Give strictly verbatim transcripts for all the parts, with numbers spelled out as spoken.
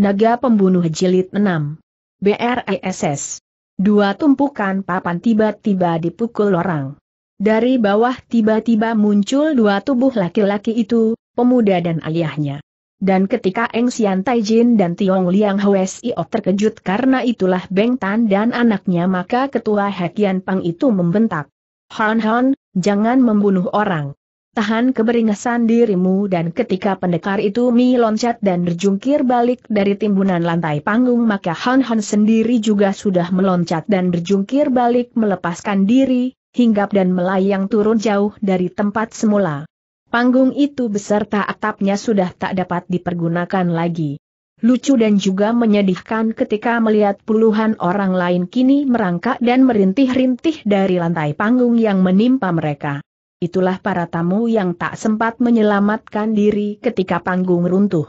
Naga Pembunuh Jilid enam. B R I S S. Dua tumpukan papan tiba-tiba dipukul orang. Dari bawah tiba-tiba muncul dua tubuh laki-laki itu, pemuda dan ayahnya. Dan ketika Eng Sian Taijin dan Tiong Liang Hwesio terkejut karena itulah Beng Tan dan anaknya, maka ketua Hek Yan Pang itu membentak, "Han Han, jangan membunuh orang. Tahan keberingasan dirimu." Dan ketika pendekar itu mi loncat dan berjungkir balik dari timbunan lantai panggung, maka Han Han sendiri juga sudah meloncat dan berjungkir balik melepaskan diri, hinggap dan melayang turun jauh dari tempat semula. Panggung itu beserta atapnya sudah tak dapat dipergunakan lagi. Lucu dan juga menyedihkan ketika melihat puluhan orang lain kini merangkak dan merintih-rintih dari lantai panggung yang menimpa mereka. Itulah para tamu yang tak sempat menyelamatkan diri ketika panggung runtuh.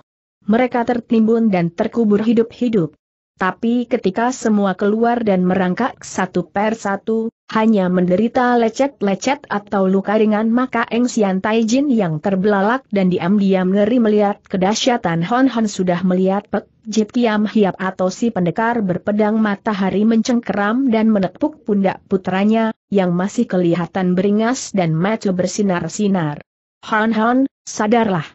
Mereka tertimbun dan terkubur hidup-hidup. Tapi ketika semua keluar dan merangkak satu per satu, hanya menderita lecet-lecet atau luka ringan, maka Eng Sian Taijin yang terbelalak dan diam-diam ngeri melihat kedahsyatan Han Han sudah melihat Pek Jit Kiam Hiap atau si pendekar berpedang matahari mencengkeram dan menepuk pundak putranya, yang masih kelihatan beringas dan mata bersinar-sinar. "Han Han, sadarlah.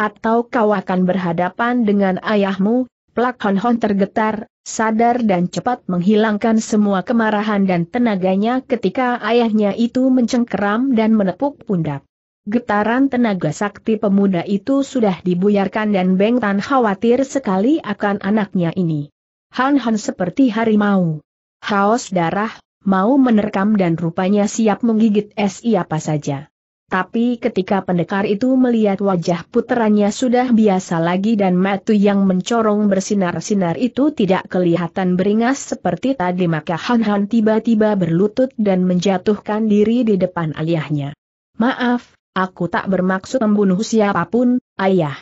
Atau kau akan berhadapan dengan ayahmu." Plak Han Han tergetar, sadar dan cepat menghilangkan semua kemarahan dan tenaganya ketika ayahnya itu mencengkeram dan menepuk pundak. Getaran tenaga sakti pemuda itu sudah dibuyarkan dan Beng Tan khawatir sekali akan anaknya ini. Han Han seperti harimau. Haus darah, mau menerkam dan rupanya siap menggigit siapa saja. Tapi ketika pendekar itu melihat wajah puteranya sudah biasa lagi dan mata yang mencorong bersinar-sinar itu tidak kelihatan beringas seperti tadi, maka Han Han tiba-tiba berlutut dan menjatuhkan diri di depan ayahnya. "Maaf, aku tak bermaksud membunuh siapapun, ayah.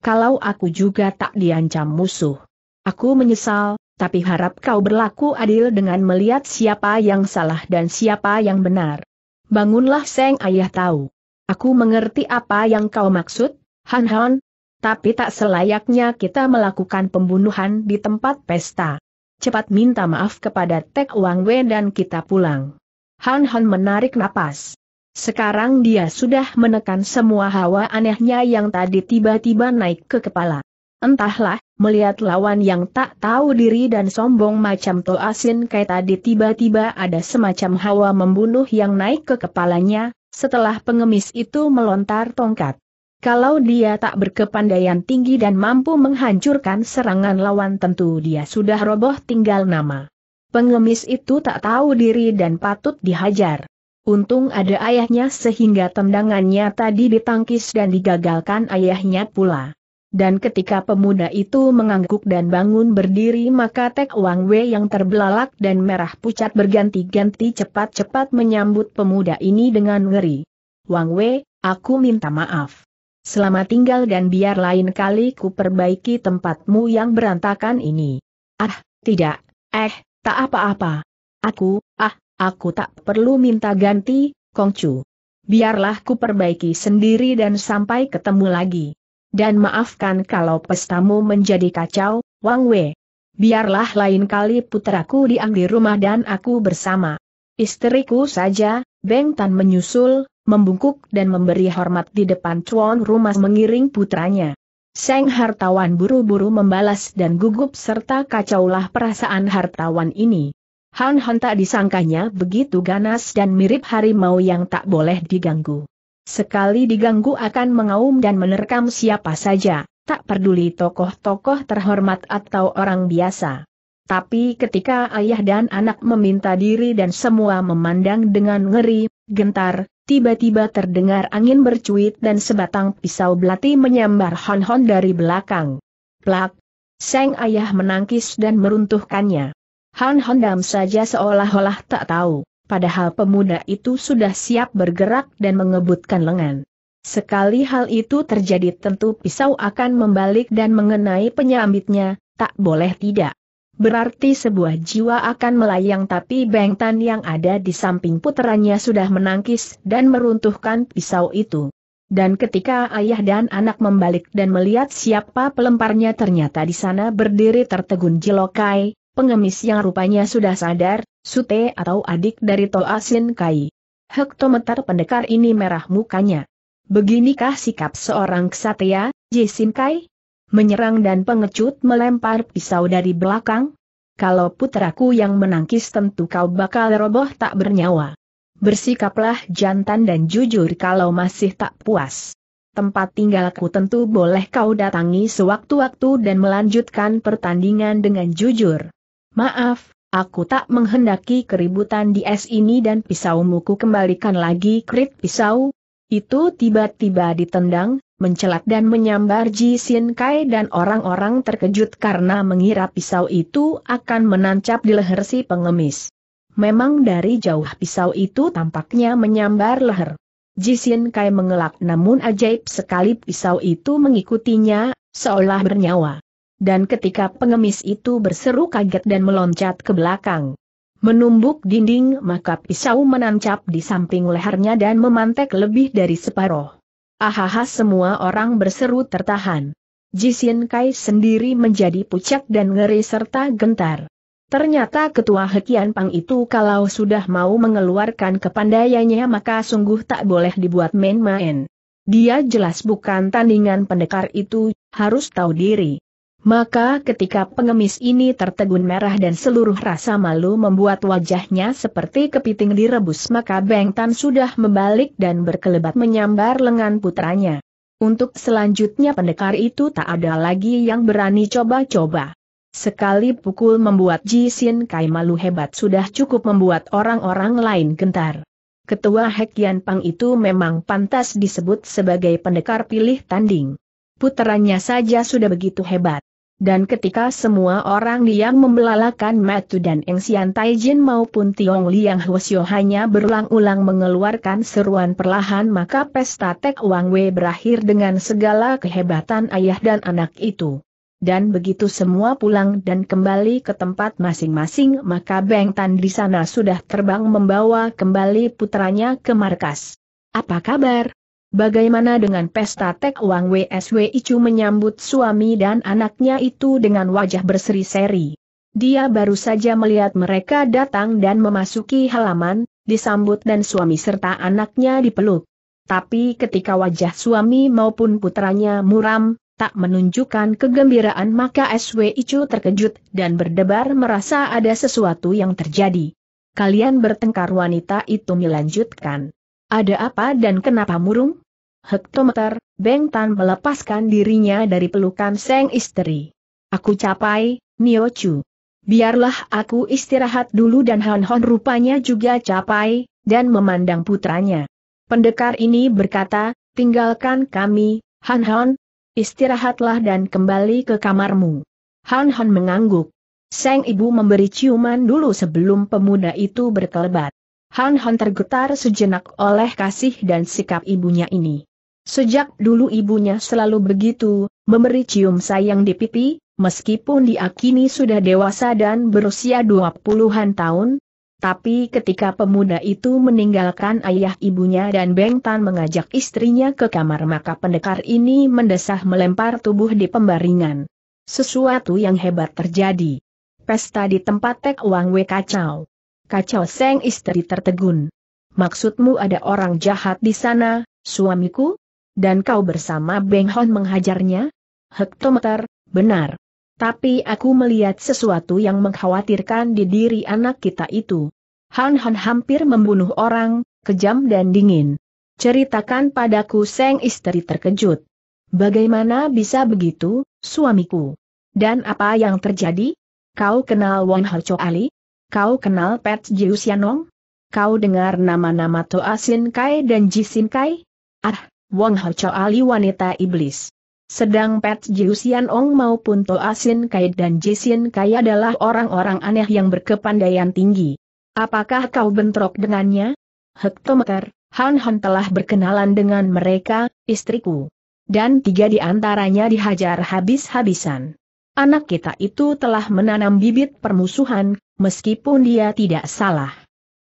Kalau aku juga tak diancam musuh. Aku menyesal. Tapi harap kau berlaku adil dengan melihat siapa yang salah dan siapa yang benar." "Bangunlah sang ayah tahu. Aku mengerti apa yang kau maksud, Han Han. Tapi tak selayaknya kita melakukan pembunuhan di tempat pesta. Cepat minta maaf kepada Tek Wang Wei dan kita pulang." Han Han menarik napas. Sekarang dia sudah menekan semua hawa anehnya yang tadi tiba-tiba naik ke kepala. Entahlah, melihat lawan yang tak tahu diri dan sombong macam Toa Sin Kai tadi, tiba-tiba ada semacam hawa membunuh yang naik ke kepalanya, setelah pengemis itu melontar tongkat. Kalau dia tak berkepandaian tinggi dan mampu menghancurkan serangan lawan, tentu dia sudah roboh tinggal nama. Pengemis itu tak tahu diri dan patut dihajar. Untung ada ayahnya sehingga tendangannya tadi ditangkis dan digagalkan ayahnya pula. Dan ketika pemuda itu mengangguk dan bangun berdiri, maka Tek Wang Wei yang terbelalak dan merah pucat berganti-ganti cepat-cepat menyambut pemuda ini dengan ngeri. "Wang Wei, aku minta maaf. Selamat tinggal dan biar lain kali ku perbaiki tempatmu yang berantakan ini." "Ah, tidak, eh, tak apa-apa. Aku, ah, aku tak perlu minta ganti, Kongcu. Biarlah ku perbaiki sendiri dan sampai ketemu lagi. Dan maafkan kalau pestamu menjadi kacau, Wang Wei. Biarlah lain kali putraku diam di rumah dan aku bersama istriku saja." Beng Tan menyusul, membungkuk dan memberi hormat di depan tuan rumah mengiring putranya. Sang hartawan buru-buru membalas dan gugup serta kacaulah perasaan hartawan ini. Han Han tak disangkanya begitu ganas dan mirip harimau yang tak boleh diganggu. Sekali diganggu akan mengaum dan menerkam siapa saja, tak peduli tokoh-tokoh terhormat atau orang biasa. Tapi ketika ayah dan anak meminta diri dan semua memandang dengan ngeri, gentar, tiba-tiba terdengar angin bercuit dan sebatang pisau belati menyambar Han Han dari belakang. Plak! Sang ayah menangkis dan meruntuhkannya. Han Han diam saja seolah-olah tak tahu. Padahal pemuda itu sudah siap bergerak dan mengebutkan lengan. Sekali hal itu terjadi, tentu pisau akan membalik dan mengenai penyambitnya, tak boleh tidak. Berarti sebuah jiwa akan melayang, tapi Beng Tan yang ada di samping puteranya sudah menangkis dan meruntuhkan pisau itu. Dan ketika ayah dan anak membalik dan melihat siapa pelemparnya, ternyata di sana berdiri tertegun Jilokai, pengemis yang rupanya sudah sadar, Sute atau adik dari Toa Sin Kai. Hektometer pendekar ini merah mukanya. Beginikah sikap seorang kesatria, Ji Sin Kai? Menyerang dan pengecut melempar pisau dari belakang? Kalau putraku yang menangkis tentu kau bakal roboh tak bernyawa. Bersikaplah jantan dan jujur kalau masih tak puas. Tempat tinggalku tentu boleh kau datangi sewaktu-waktu dan melanjutkan pertandingan dengan jujur. Maaf, aku tak menghendaki keributan di es ini dan pisaumu ku kembalikan lagi. Krit pisau itu tiba-tiba ditendang, mencelat dan menyambar Ji Sin Kai, dan orang-orang terkejut karena mengira pisau itu akan menancap di leher si pengemis. Memang dari jauh pisau itu tampaknya menyambar leher. Ji Sin Kai mengelak, namun ajaib sekali pisau itu mengikutinya, seolah bernyawa. Dan ketika pengemis itu berseru kaget dan meloncat ke belakang, menumbuk dinding, maka pisau menancap di samping lehernya dan memantek lebih dari separuh. Ahaha, semua orang berseru tertahan. Ji Sin Kai sendiri menjadi pucat dan ngeri serta gentar. Ternyata ketua Hek Yan Pang itu kalau sudah mau mengeluarkan kepandaiannya maka sungguh tak boleh dibuat main-main. Dia jelas bukan tandingan pendekar itu, harus tahu diri. Maka ketika pengemis ini tertegun merah dan seluruh rasa malu membuat wajahnya seperti kepiting direbus, maka Beng Tan sudah membalik dan berkelebat menyambar lengan putranya. Untuk selanjutnya pendekar itu tak ada lagi yang berani coba-coba. Sekali pukul membuat Ji Sin Kai malu hebat sudah cukup membuat orang-orang lain gentar. Ketua Hek Yan Pang itu memang pantas disebut sebagai pendekar pilih tanding. Puteranya saja sudah begitu hebat. Dan ketika semua orang diam membelalakan Matu dan Eng Sian Tai Jin maupun Tiong Liang Hwasyo hanya berulang-ulang mengeluarkan seruan perlahan, maka pesta Tek Wang Wei berakhir dengan segala kehebatan ayah dan anak itu. Dan begitu semua pulang dan kembali ke tempat masing-masing, maka Beng Tan di sana sudah terbang membawa kembali putranya ke markas. Apa kabar? Bagaimana dengan pesta Tek Wang Wei? S W Ichu menyambut suami dan anaknya itu dengan wajah berseri-seri. Dia baru saja melihat mereka datang dan memasuki halaman, disambut dan suami serta anaknya dipeluk. Tapi ketika wajah suami maupun putranya muram, tak menunjukkan kegembiraan, maka S W Ichu terkejut dan berdebar merasa ada sesuatu yang terjadi. Kalian bertengkar, wanita itu melanjutkan. Ada apa dan kenapa murung? Hektometer, Beng Tan melepaskan dirinya dari pelukan sang istri. Aku capai, Nio Chu. Biarlah aku istirahat dulu, dan Han Han rupanya juga capai, dan memandang putranya. Pendekar ini berkata, tinggalkan kami, Han Han. Istirahatlah dan kembali ke kamarmu. Han Han mengangguk. Sang ibu memberi ciuman dulu sebelum pemuda itu berkelebat. Han Han tergetar sejenak oleh kasih dan sikap ibunya ini. Sejak dulu ibunya selalu begitu, memberi cium sayang di pipi, meskipun dia kini sudah dewasa dan berusia dua puluhan tahun. Tapi ketika pemuda itu meninggalkan ayah ibunya dan Beng Tan mengajak istrinya ke kamar, maka pendekar ini mendesah melempar tubuh di pembaringan. Sesuatu yang hebat terjadi. Pesta di tempat Tek Wang Wei kacau. Kacau, sang istri tertegun. Maksudmu ada orang jahat di sana, suamiku? Dan kau bersama Beng Hon menghajarnya? Hektometer, benar. Tapi aku melihat sesuatu yang mengkhawatirkan di diri anak kita itu. Han Han hampir membunuh orang, kejam dan dingin. Ceritakan padaku. Sang istri terkejut. Bagaimana bisa begitu, suamiku? Dan apa yang terjadi? Kau kenal Wong Ho Chao Ali? Kau kenal Pat Jiu Sian Ong? Kau dengar nama-nama Toa Sin Kai dan Ji Sin Kai? Ah, Wong Ho Chao Ali wanita iblis. Sedang Pat Jiu Sian Ong maupun Toa Sin Kai dan Ji Sin Kai adalah orang-orang aneh yang berkepandaian tinggi. Apakah kau bentrok dengannya? Hektometer, Han Han telah berkenalan dengan mereka, istriku. Dan tiga di antaranya dihajar habis-habisan. Anak kita itu telah menanam bibit permusuhan, meskipun dia tidak salah.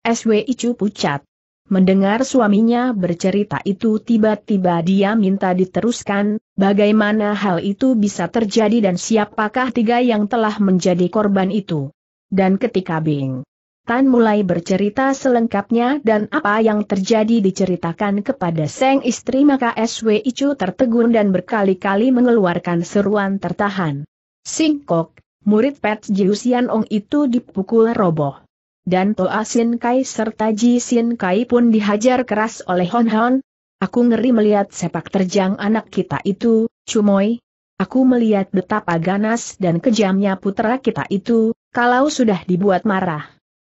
S W Ichu pucat. Mendengar suaminya bercerita itu, tiba-tiba dia minta diteruskan, bagaimana hal itu bisa terjadi dan siapakah tiga yang telah menjadi korban itu. Dan ketika Beng Tan mulai bercerita selengkapnya dan apa yang terjadi diceritakan kepada sang istri, maka S W Ichu tertegun dan berkali-kali mengeluarkan seruan tertahan. Singkok, murid Pat Jiu Sian Ong itu dipukul roboh. Dan Toa Sin Kai serta Ji Sin Kai pun dihajar keras oleh Han Han. Aku ngeri melihat sepak terjang anak kita itu, Cumoy. Aku melihat betapa ganas dan kejamnya putra kita itu, kalau sudah dibuat marah.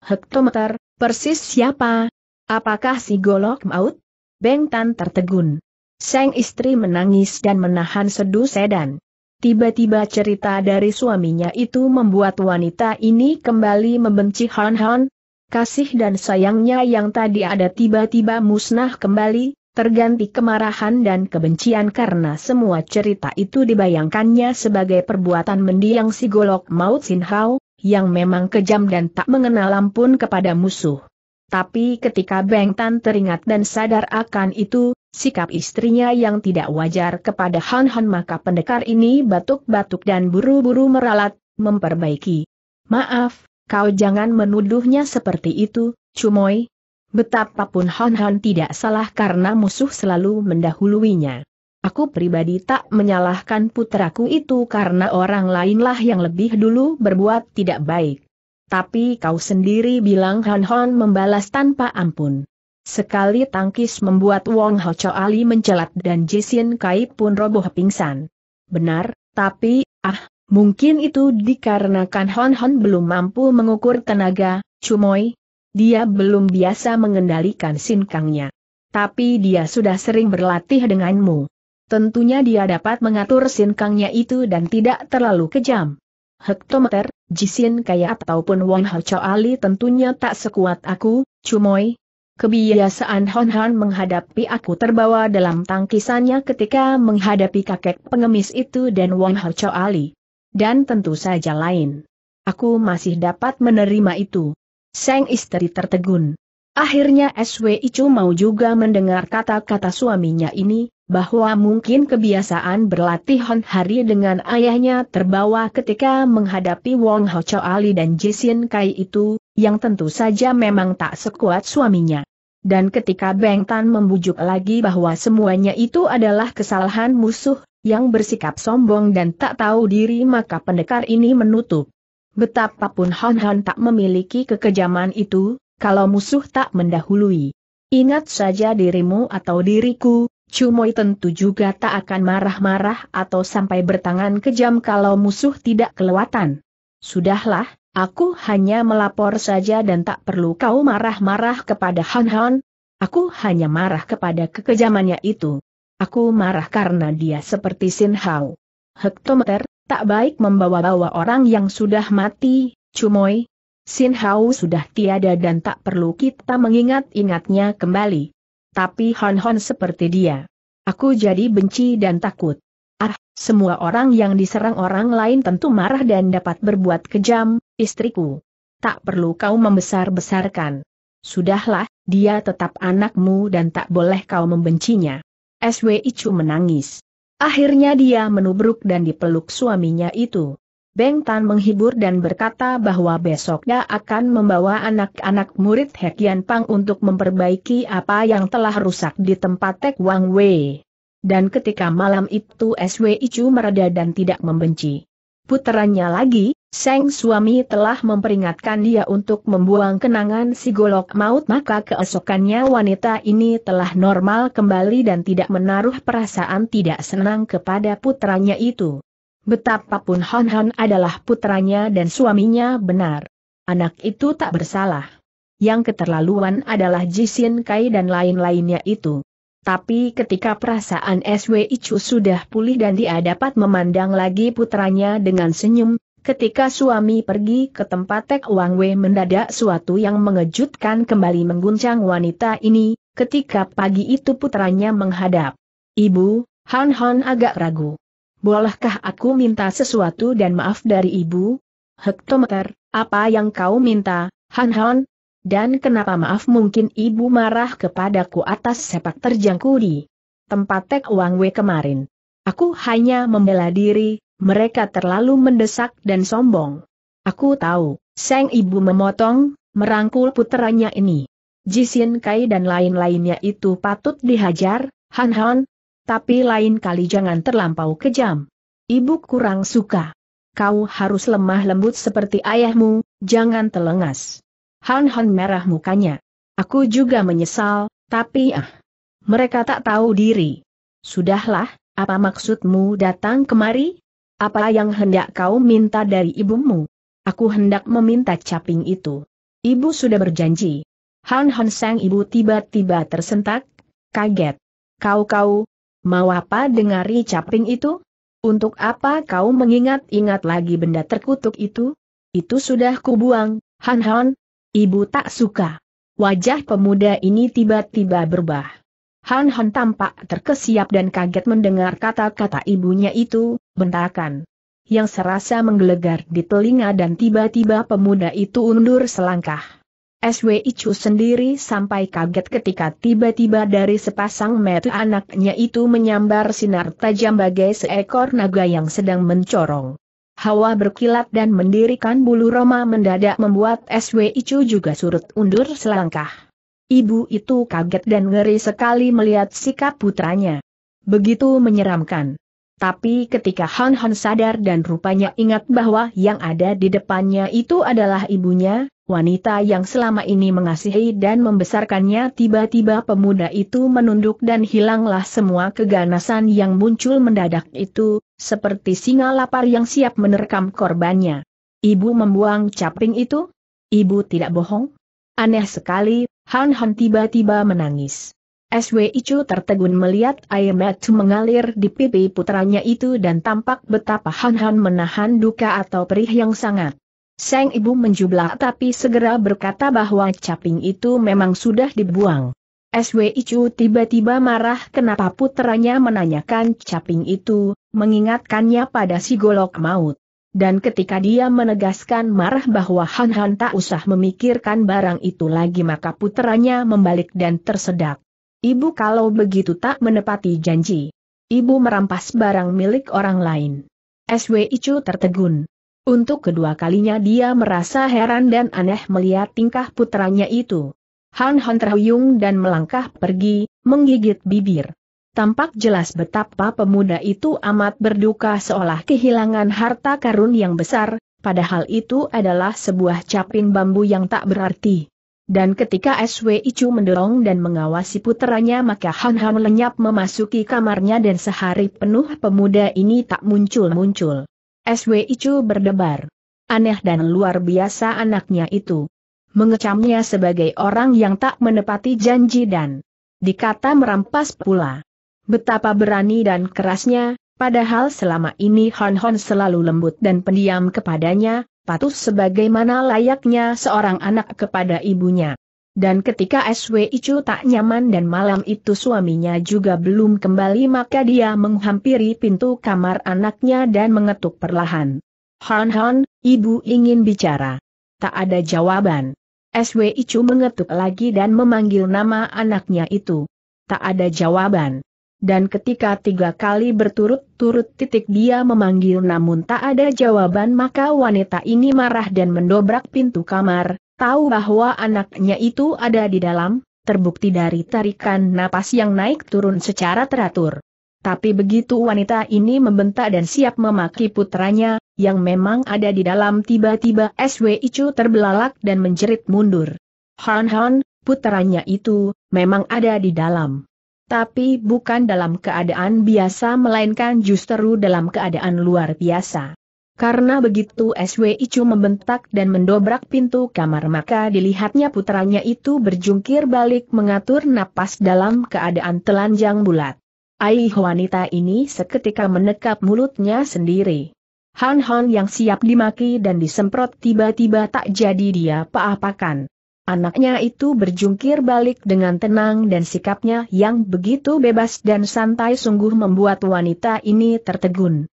Hektometer, persis siapa? Apakah si golok maut? Beng Tan tertegun. Sang istri menangis dan menahan sedu sedan. Tiba-tiba cerita dari suaminya itu membuat wanita ini kembali membenci Han Han. Kasih dan sayangnya yang tadi ada tiba-tiba musnah kembali, terganti kemarahan dan kebencian karena semua cerita itu dibayangkannya sebagai perbuatan mendiang si golok maut Sin Hao, yang memang kejam dan tak mengenal ampun kepada musuh. Tapi ketika Beng Tan teringat dan sadar akan itu, sikap istrinya yang tidak wajar kepada Han Han, maka pendekar ini batuk-batuk dan buru-buru meralat, memperbaiki. Maaf, kau jangan menuduhnya seperti itu, Cumoy. Betapapun Han Han tidak salah karena musuh selalu mendahuluinya. Aku pribadi tak menyalahkan putraku itu karena orang lainlah yang lebih dulu berbuat tidak baik. Tapi kau sendiri bilang Han Han membalas tanpa ampun. Sekali tangkis membuat Wong Ho Chao Ali mencelat dan Ji Sin Kai pun roboh pingsan. Benar, tapi, ah, mungkin itu dikarenakan Han Han belum mampu mengukur tenaga, Cumoy. Dia belum biasa mengendalikan sinkangnya. Tapi dia sudah sering berlatih denganmu. Tentunya dia dapat mengatur sinkangnya itu dan tidak terlalu kejam. Hektometer, Ji Sin Kai ataupun Wong Ho Chao Ali tentunya tak sekuat aku, Cumoy. Kebiasaan Han Han menghadapi aku terbawa dalam tangkisannya ketika menghadapi kakek pengemis itu dan Wong Ho Chao Ali. Dan tentu saja lain. Aku masih dapat menerima itu. Sang istri tertegun. Akhirnya S W Ichu mau juga mendengar kata-kata suaminya ini, bahwa mungkin kebiasaan berlatih Han Hari dengan ayahnya terbawa ketika menghadapi Wong Ho Chao Ali dan Ji Sin Kai itu, yang tentu saja memang tak sekuat suaminya. Dan ketika Beng Tan membujuk lagi bahwa semuanya itu adalah kesalahan musuh, yang bersikap sombong dan tak tahu diri, maka pendekar ini menutup. Betapapun Han Han tak memiliki kekejaman itu, kalau musuh tak mendahului. Ingat saja dirimu atau diriku, Cumoy tentu juga tak akan marah-marah atau sampai bertangan kejam kalau musuh tidak kelewatan. Sudahlah. Aku hanya melapor saja dan tak perlu kau marah-marah kepada Han Han. Aku hanya marah kepada kekejamannya itu. Aku marah karena dia seperti Sin Hao. Hektometer, tak baik membawa-bawa orang yang sudah mati, Cumoy. Sin Hao sudah tiada dan tak perlu kita mengingat-ingatnya kembali. Tapi Han Han seperti dia. Aku jadi benci dan takut. Ah, semua orang yang diserang orang lain tentu marah dan dapat berbuat kejam, istriku. Tak perlu kau membesar-besarkan. Sudahlah, dia tetap anakmu dan tak boleh kau membencinya. S W Ichu menangis. Akhirnya dia menubruk dan dipeluk suaminya itu. Beng Tan menghibur dan berkata bahwa besok dia akan membawa anak-anak murid Hek Yan Pang untuk memperbaiki apa yang telah rusak di tempat Tek Wang Wei. Dan ketika malam itu S W Ichu mereda dan tidak membenci puteranya lagi, sang suami telah memperingatkan dia untuk membuang kenangan si golok maut, maka keesokannya wanita ini telah normal kembali dan tidak menaruh perasaan tidak senang kepada puteranya itu. Betapapun Han Han adalah puteranya dan suaminya benar. Anak itu tak bersalah. Yang keterlaluan adalah Ji Sin Kai dan lain-lainnya itu. Tapi ketika perasaan S W Ichu sudah pulih dan dia dapat memandang lagi putranya dengan senyum, ketika suami pergi ke tempat Tek Wang Wei, mendadak suatu yang mengejutkan kembali mengguncang wanita ini, ketika pagi itu putranya menghadap. Ibu, Han Han agak ragu. Bolehkah aku minta sesuatu dan maaf dari ibu? Hektometer, apa yang kau minta, Han Han? Dan kenapa maaf mungkin ibu marah kepadaku atas sepak terjangku di tempat Tek Wang Wei kemarin. Aku hanya membela diri, mereka terlalu mendesak dan sombong. Aku tahu, sang ibu memotong, merangkul puteranya ini. Ji Sin Kai dan lain-lainnya itu patut dihajar, Han Han. Tapi lain kali jangan terlampau kejam. Ibu kurang suka. Kau harus lemah lembut seperti ayahmu, jangan telengas. Han Han merah mukanya. Aku juga menyesal, tapi ah. Mereka tak tahu diri. Sudahlah, apa maksudmu datang kemari? Apa yang hendak kau minta dari ibumu? Aku hendak meminta caping itu. Ibu sudah berjanji. Han Han sang ibu tiba-tiba tersentak, kaget. Kau-kau, mau apa dengari caping itu? Untuk apa kau mengingat-ingat lagi benda terkutuk itu? Itu sudah kubuang, Han Han. Ibu tak suka. Wajah pemuda ini tiba-tiba berubah. Han Han tampak terkesiap dan kaget mendengar kata-kata ibunya itu, bentakan yang serasa menggelegar di telinga, dan tiba-tiba pemuda itu undur selangkah. S W Ichu sendiri sampai kaget ketika tiba-tiba dari sepasang mata anaknya itu menyambar sinar tajam bagai seekor naga yang sedang mencorong. Hawa berkilat dan mendirikan bulu roma mendadak membuat S W Ichu juga surut undur selangkah. Ibu itu kaget dan ngeri sekali melihat sikap putranya. Begitu menyeramkan. Tapi ketika Han Han sadar dan rupanya ingat bahwa yang ada di depannya itu adalah ibunya, wanita yang selama ini mengasihi dan membesarkannya, tiba-tiba pemuda itu menunduk dan hilanglah semua keganasan yang muncul mendadak itu, seperti singa lapar yang siap menerkam korbannya. Ibu membuang caping itu? Ibu tidak bohong? Aneh sekali, Han Han tiba-tiba menangis. S W Ichu tertegun melihat air mata mengalir di pipi putranya itu dan tampak betapa Han Han menahan duka atau perih yang sangat. Sang ibu menjublak tapi segera berkata bahwa caping itu memang sudah dibuang. S W Ichu tiba-tiba marah kenapa putranya menanyakan caping itu, mengingatkannya pada si golok maut. Dan ketika dia menegaskan marah bahwa Han Han tak usah memikirkan barang itu lagi, maka putranya membalik dan tersedak. Ibu kalau begitu tak menepati janji. Ibu merampas barang milik orang lain. S W Ichu tertegun. Untuk kedua kalinya dia merasa heran dan aneh melihat tingkah putranya itu. Han Han terhuyung dan melangkah pergi, menggigit bibir. Tampak jelas betapa pemuda itu amat berduka seolah kehilangan harta karun yang besar, padahal itu adalah sebuah caping bambu yang tak berarti. Dan ketika S W Ichu mendorong dan mengawasi puteranya, maka Han Han lenyap memasuki kamarnya dan sehari penuh pemuda ini tak muncul-muncul. S W Ichu berdebar. Aneh dan luar biasa anaknya itu. Mengecamnya sebagai orang yang tak menepati janji dan dikata merampas pula. Betapa berani dan kerasnya, padahal selama ini Han Han selalu lembut dan pendiam kepadanya, patuh sebagaimana layaknya seorang anak kepada ibunya. Dan ketika S W Ichu tak nyaman dan malam itu suaminya juga belum kembali, maka dia menghampiri pintu kamar anaknya dan mengetuk perlahan. Han Han, ibu ingin bicara. Tak ada jawaban. S W Ichu mengetuk lagi dan memanggil nama anaknya itu. Tak ada jawaban. Dan ketika tiga kali berturut-turut titik dia memanggil namun tak ada jawaban, maka wanita ini marah dan mendobrak pintu kamar, tahu bahwa anaknya itu ada di dalam, terbukti dari tarikan napas yang naik turun secara teratur. Tapi begitu wanita ini membentak dan siap memaki putranya, yang memang ada di dalam, tiba-tiba S W Ichu terbelalak dan menjerit mundur. Han Han, putranya itu, memang ada di dalam. Tapi bukan dalam keadaan biasa melainkan justru dalam keadaan luar biasa. Karena begitu S W Ichu membentak dan mendobrak pintu kamar, maka dilihatnya putranya itu berjungkir balik mengatur napas dalam keadaan telanjang bulat. Aih, wanita ini seketika menekap mulutnya sendiri. Han Han yang siap dimaki dan disemprot tiba-tiba tak jadi dia apa-apakan. Anaknya itu berjungkir balik dengan tenang dan sikapnya yang begitu bebas dan santai sungguh membuat wanita ini tertegun.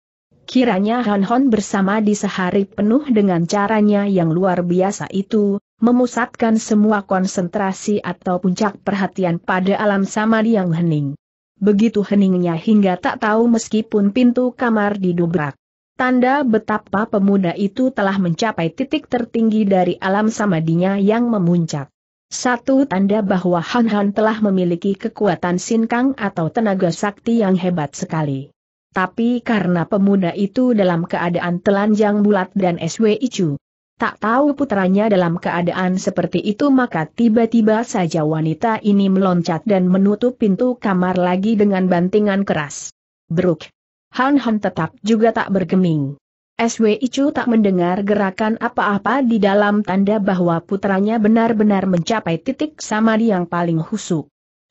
Kiranya Han Han bersama di sehari penuh dengan caranya yang luar biasa itu, memusatkan semua konsentrasi atau puncak perhatian pada alam samadi yang hening. Begitu heningnya hingga tak tahu meskipun pintu kamar didobrak. Tanda betapa pemuda itu telah mencapai titik tertinggi dari alam samadinya yang memuncak. Satu tanda bahwa Han Han telah memiliki kekuatan sinkang atau tenaga sakti yang hebat sekali. Tapi karena pemuda itu dalam keadaan telanjang bulat dan S W Ichu tak tahu putranya dalam keadaan seperti itu, maka tiba-tiba saja wanita ini meloncat dan menutup pintu kamar lagi dengan bantingan keras. Bruk! Han Han tetap juga tak bergeming. S W Ichu tak mendengar gerakan apa-apa di dalam, tanda bahwa putranya benar-benar mencapai titik samadhi yang paling husuk.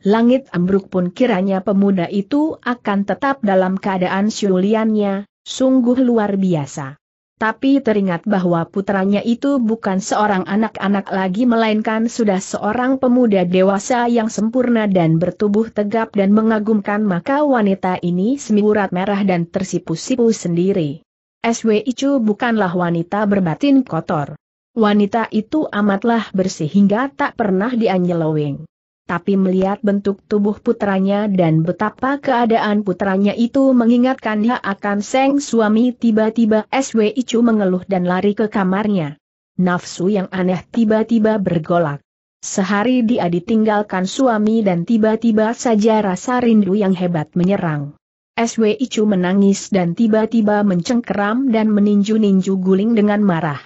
Langit ambruk pun kiranya pemuda itu akan tetap dalam keadaan syuliannya, sungguh luar biasa. Tapi teringat bahwa putranya itu bukan seorang anak-anak lagi, melainkan sudah seorang pemuda dewasa yang sempurna dan bertubuh tegap dan mengagumkan, maka wanita ini semburat merah dan tersipu-sipu sendiri. S W Ichu bukanlah wanita berbatin kotor. Wanita itu amatlah bersih hingga tak pernah dianyeloweng. Tapi melihat bentuk tubuh putranya dan betapa keadaan putranya itu mengingatkannya akan sang suami, tiba-tiba S W Ichu mengeluh dan lari ke kamarnya. Nafsu yang aneh tiba-tiba bergolak. Sehari dia ditinggalkan suami dan tiba-tiba saja rasa rindu yang hebat menyerang. S W Ichu menangis dan tiba-tiba mencengkeram dan meninju-ninju guling dengan marah.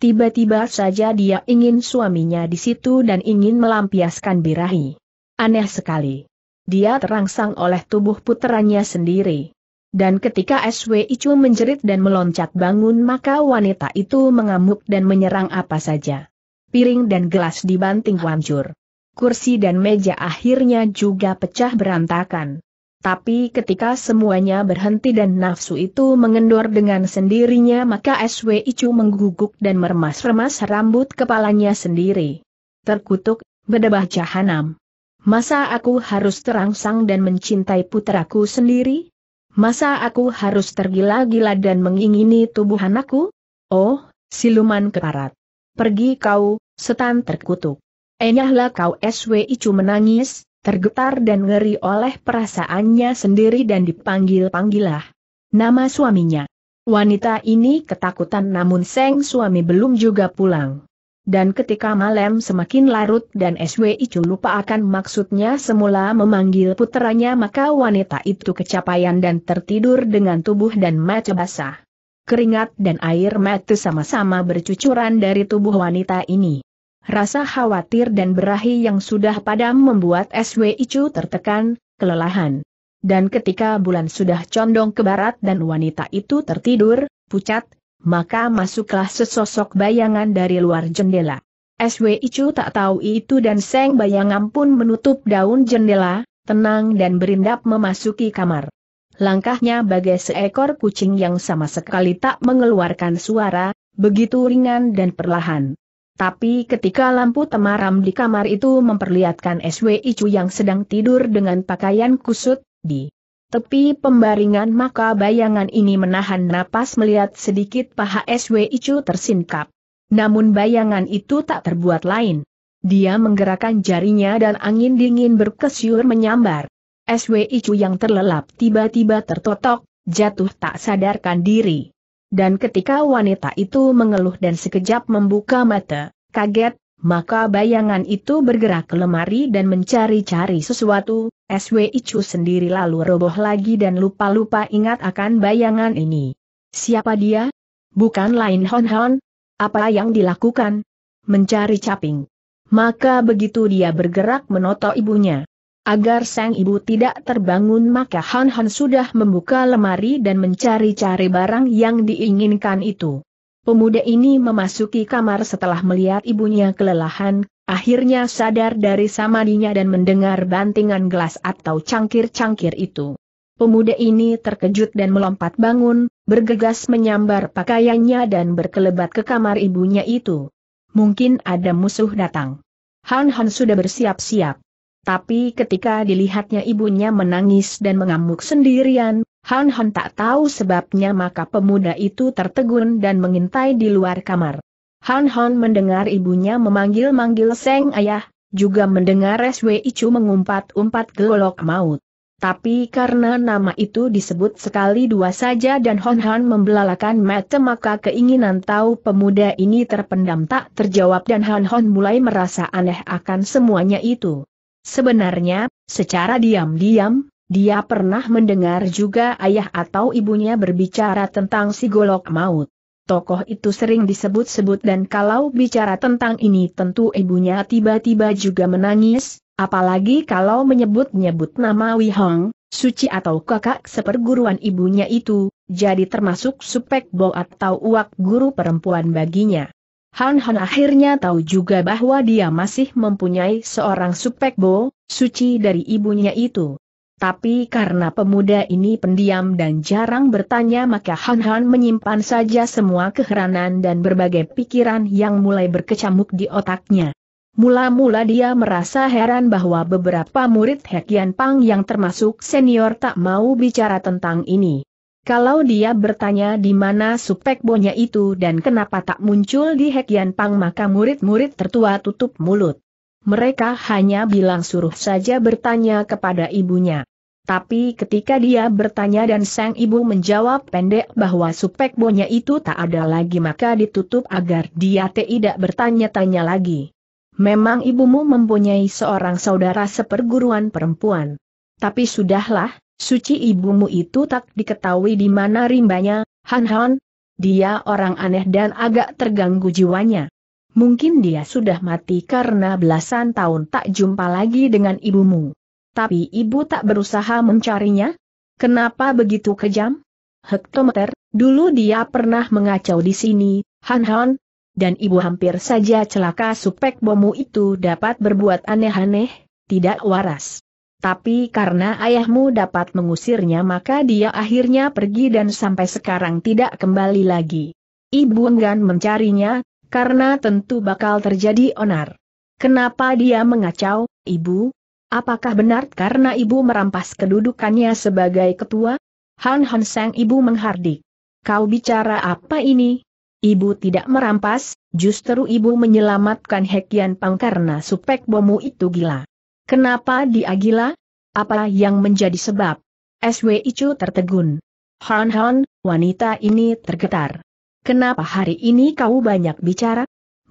Tiba-tiba saja dia ingin suaminya di situ dan ingin melampiaskan birahi. Aneh sekali. Dia terangsang oleh tubuh puteranya sendiri. Dan ketika S W Ichu menjerit dan meloncat bangun, maka wanita itu mengamuk dan menyerang apa saja. Piring dan gelas dibanting hancur. Kursi dan meja akhirnya juga pecah berantakan. Tapi ketika semuanya berhenti dan nafsu itu mengendor dengan sendirinya, maka S W Ichu mengguguk dan meremas-remas rambut kepalanya sendiri. Terkutuk, bedebah jahanam. Masa aku harus terangsang dan mencintai putraku sendiri? Masa aku harus tergila-gila dan mengingini tubuh anakku? Oh, siluman keparat. Pergi kau, setan terkutuk. Enyahlah kau. S W Ichu menangis, tergetar dan ngeri oleh perasaannya sendiri dan dipanggil-panggilah nama suaminya. Wanita ini ketakutan, namun sang suami belum juga pulang. Dan ketika malam semakin larut dan S W Ichu lupa akan maksudnya semula memanggil puteranya, maka wanita itu kecapaian dan tertidur dengan tubuh dan mata basah. Keringat dan air mata sama-sama bercucuran dari tubuh wanita ini. Rasa khawatir dan berahi yang sudah padam membuat S W Ichu tertekan, kelelahan. Dan ketika bulan sudah condong ke barat dan wanita itu tertidur, pucat, maka masuklah sesosok bayangan dari luar jendela. S W Ichu tak tahu itu dan sang bayangan pun menutup daun jendela, tenang dan berindap memasuki kamar. Langkahnya bagai seekor kucing yang sama sekali tak mengeluarkan suara, begitu ringan dan perlahan. Tapi ketika lampu temaram di kamar itu memperlihatkan S W Ichu yang sedang tidur dengan pakaian kusut, di tepi pembaringan, maka bayangan ini menahan napas melihat sedikit paha S W Ichu tersingkap. Namun bayangan itu tak terbuat lain. Dia menggerakkan jarinya dan angin dingin berkesiur menyambar. S W Ichu yang terlelap tiba-tiba tertotok, jatuh tak sadarkan diri. Dan ketika wanita itu mengeluh dan sekejap membuka mata, kaget, maka bayangan itu bergerak ke lemari dan mencari-cari sesuatu. S W Ichu sendiri lalu roboh lagi dan lupa-lupa ingat akan bayangan ini. Siapa dia? Bukan lain Han Han. Apa yang dilakukan? Mencari caping. Maka begitu dia bergerak menotok ibunya. Agar sang ibu tidak terbangun, maka Han Han sudah membuka lemari dan mencari-cari barang yang diinginkan itu. Pemuda ini memasuki kamar setelah melihat ibunya kelelahan, akhirnya sadar dari samadinya dan mendengar bantingan gelas atau cangkir-cangkir itu. Pemuda ini terkejut dan melompat bangun, bergegas menyambar pakaiannya dan berkelebat ke kamar ibunya itu. Mungkin ada musuh datang. Han Han sudah bersiap-siap. Tapi ketika dilihatnya ibunya menangis dan mengamuk sendirian, Han Han tak tahu sebabnya, maka pemuda itu tertegun dan mengintai di luar kamar. Han Han mendengar ibunya memanggil-manggil Seng Ayah, juga mendengar S W Ichu mengumpat-umpat golok maut. Tapi karena nama itu disebut sekali dua saja dan Han Han membelalakan mata, maka keinginan tahu pemuda ini terpendam tak terjawab dan Han Han mulai merasa aneh akan semuanya itu. Sebenarnya, secara diam-diam, dia pernah mendengar juga ayah atau ibunya berbicara tentang si golok maut. Tokoh itu sering disebut-sebut dan kalau bicara tentang ini tentu ibunya tiba-tiba juga menangis, apalagi kalau menyebut-nyebut nama Wi Hong, suci atau kakak seperguruan ibunya itu, jadi termasuk supek bo atau uak guru perempuan baginya. Han Han akhirnya tahu juga bahwa dia masih mempunyai seorang supek bo, suci dari ibunya itu. Tapi karena pemuda ini pendiam dan jarang bertanya, maka Han Han menyimpan saja semua keheranan dan berbagai pikiran yang mulai berkecamuk di otaknya. Mula-mula dia merasa heran bahwa beberapa murid Hek Yan Pang yang termasuk senior tak mau bicara tentang ini. Kalau dia bertanya di mana supek bonya itu dan kenapa tak muncul di Hek Yan Pang, maka murid-murid tertua tutup mulut. Mereka hanya bilang suruh saja bertanya kepada ibunya. Tapi ketika dia bertanya dan sang ibu menjawab pendek bahwa supek bonya itu tak ada lagi, maka ditutup agar dia tidak bertanya-tanya lagi. Memang ibumu mempunyai seorang saudara seperguruan perempuan. Tapi sudahlah, suci ibumu itu tak diketahui di mana rimbanya, Han Han. Dia orang aneh dan agak terganggu jiwanya. Mungkin dia sudah mati karena belasan tahun tak jumpa lagi dengan ibumu. Tapi ibu tak berusaha mencarinya? Kenapa begitu kejam? Hektometer, dulu dia pernah mengacau di sini, Han Han. Dan ibu hampir saja celaka. Supek bomu itu dapat berbuat aneh-aneh, tidak waras. Tapi karena ayahmu dapat mengusirnya, maka dia akhirnya pergi dan sampai sekarang tidak kembali lagi. Ibu enggan mencarinya, karena tentu bakal terjadi onar. Kenapa dia mengacau, ibu? Apakah benar karena ibu merampas kedudukannya sebagai ketua? Han Han, sang ibu menghardik. Kau bicara apa ini? Ibu tidak merampas, justru ibu menyelamatkan Hek Yan Pang karena supek bomu itu gila. Kenapa dia gila? Apa yang menjadi sebab? S W Ichu tertegun. Han Han, wanita ini tergetar. Kenapa hari ini kau banyak bicara?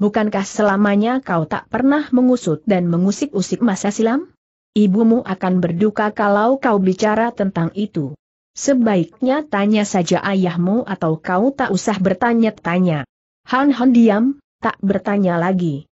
Bukankah selamanya kau tak pernah mengusut dan mengusik-usik masa silam? Ibumu akan berduka kalau kau bicara tentang itu. Sebaiknya tanya saja ayahmu atau kau tak usah bertanya-tanya. Han Han diam, tak bertanya lagi.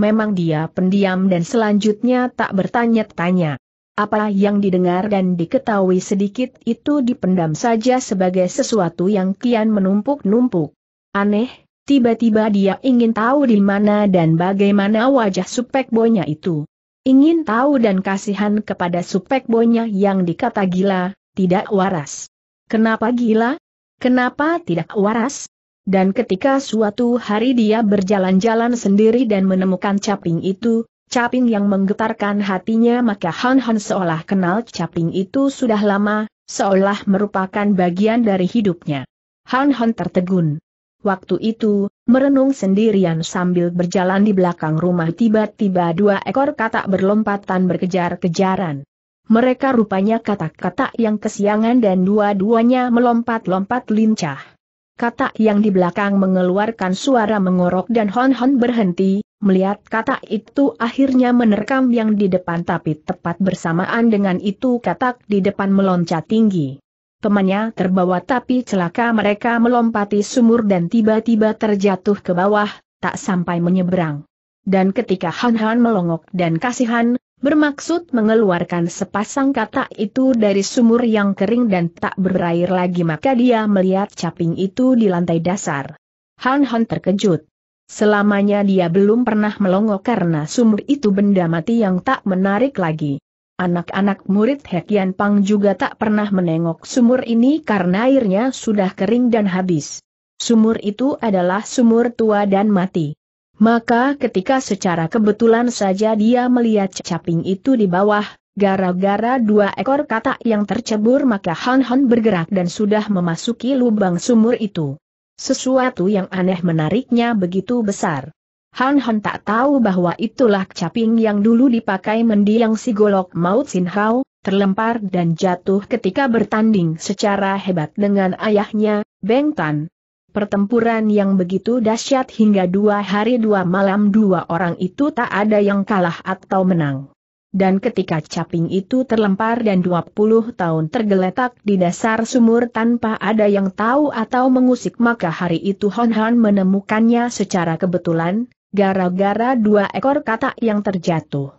Memang dia pendiam dan selanjutnya tak bertanya-tanya. Apa yang didengar dan diketahui sedikit itu dipendam saja sebagai sesuatu yang kian menumpuk-numpuk. Aneh, tiba-tiba dia ingin tahu di mana dan bagaimana wajah supek bonya itu. Ingin tahu dan kasihan kepada supek bonya yang dikata gila, tidak waras. Kenapa gila? Kenapa tidak waras? Dan ketika suatu hari dia berjalan-jalan sendiri dan menemukan caping itu, caping yang menggetarkan hatinya, maka Han Han seolah kenal caping itu sudah lama, seolah merupakan bagian dari hidupnya. Han Han tertegun. Waktu itu, merenung sendirian sambil berjalan di belakang rumah, tiba-tiba dua ekor katak berlompatan berkejar-kejaran. Mereka rupanya katak-katak yang kesiangan dan dua-duanya melompat-lompat lincah. Katak yang di belakang mengeluarkan suara mengorok dan Han Han berhenti, melihat katak itu akhirnya menerkam yang di depan, tapi tepat bersamaan dengan itu katak di depan meloncat tinggi. Temannya terbawa tapi celaka, mereka melompati sumur dan tiba-tiba terjatuh ke bawah, tak sampai menyeberang. Dan ketika Han Han melongok dan kasihan, bermaksud mengeluarkan sepasang katak itu dari sumur yang kering dan tak berair lagi, maka dia melihat caping itu di lantai dasar. Han Han terkejut. Selamanya dia belum pernah melongok karena sumur itu benda mati yang tak menarik lagi. Anak-anak murid Hek Yan Pang juga tak pernah menengok sumur ini karena airnya sudah kering dan habis. Sumur itu adalah sumur tua dan mati. Maka ketika secara kebetulan saja dia melihat caping itu di bawah, gara-gara dua ekor katak yang tercebur maka Han Han bergerak dan sudah memasuki lubang sumur itu. Sesuatu yang aneh menariknya begitu besar. Han Han tak tahu bahwa itulah caping yang dulu dipakai mendiang si golok maut Sin Hao, terlempar dan jatuh ketika bertanding secara hebat dengan ayahnya, Beng Tan. Pertempuran yang begitu dahsyat hingga dua hari dua malam dua orang itu tak ada yang kalah atau menang. Dan ketika caping itu terlempar dan dua puluh tahun tergeletak di dasar sumur tanpa ada yang tahu atau mengusik, maka hari itu Han Han menemukannya secara kebetulan, gara-gara dua ekor katak yang terjatuh.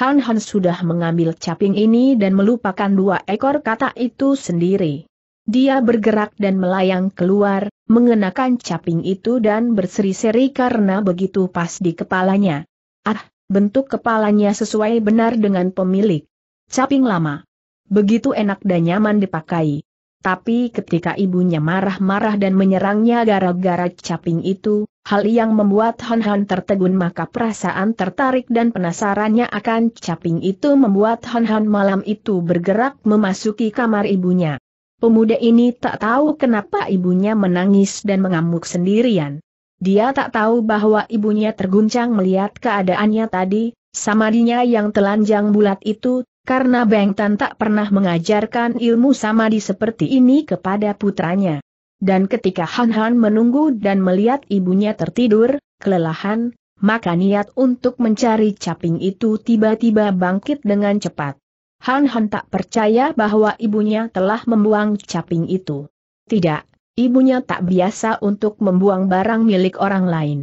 Han Han sudah mengambil caping ini dan melupakan dua ekor katak itu sendiri. Dia bergerak dan melayang keluar, mengenakan caping itu dan berseri-seri karena begitu pas di kepalanya. Ah, bentuk kepalanya sesuai benar dengan pemilik caping lama. Begitu enak dan nyaman dipakai. Tapi ketika ibunya marah-marah dan menyerangnya gara-gara caping itu, hal yang membuat Han Han tertegun, maka perasaan tertarik dan penasarannya akan caping itu membuat Han Han malam itu bergerak memasuki kamar ibunya. Pemuda ini tak tahu kenapa ibunya menangis dan mengamuk sendirian. Dia tak tahu bahwa ibunya terguncang melihat keadaannya tadi, samadinya yang telanjang bulat itu, karena Beng Tan tak pernah mengajarkan ilmu samadi seperti ini kepada putranya. Dan ketika Han Han menunggu dan melihat ibunya tertidur, kelelahan, maka niat untuk mencari caping itu tiba-tiba bangkit dengan cepat. Han Han tak percaya bahwa ibunya telah membuang caping itu. Tidak, ibunya tak biasa untuk membuang barang milik orang lain.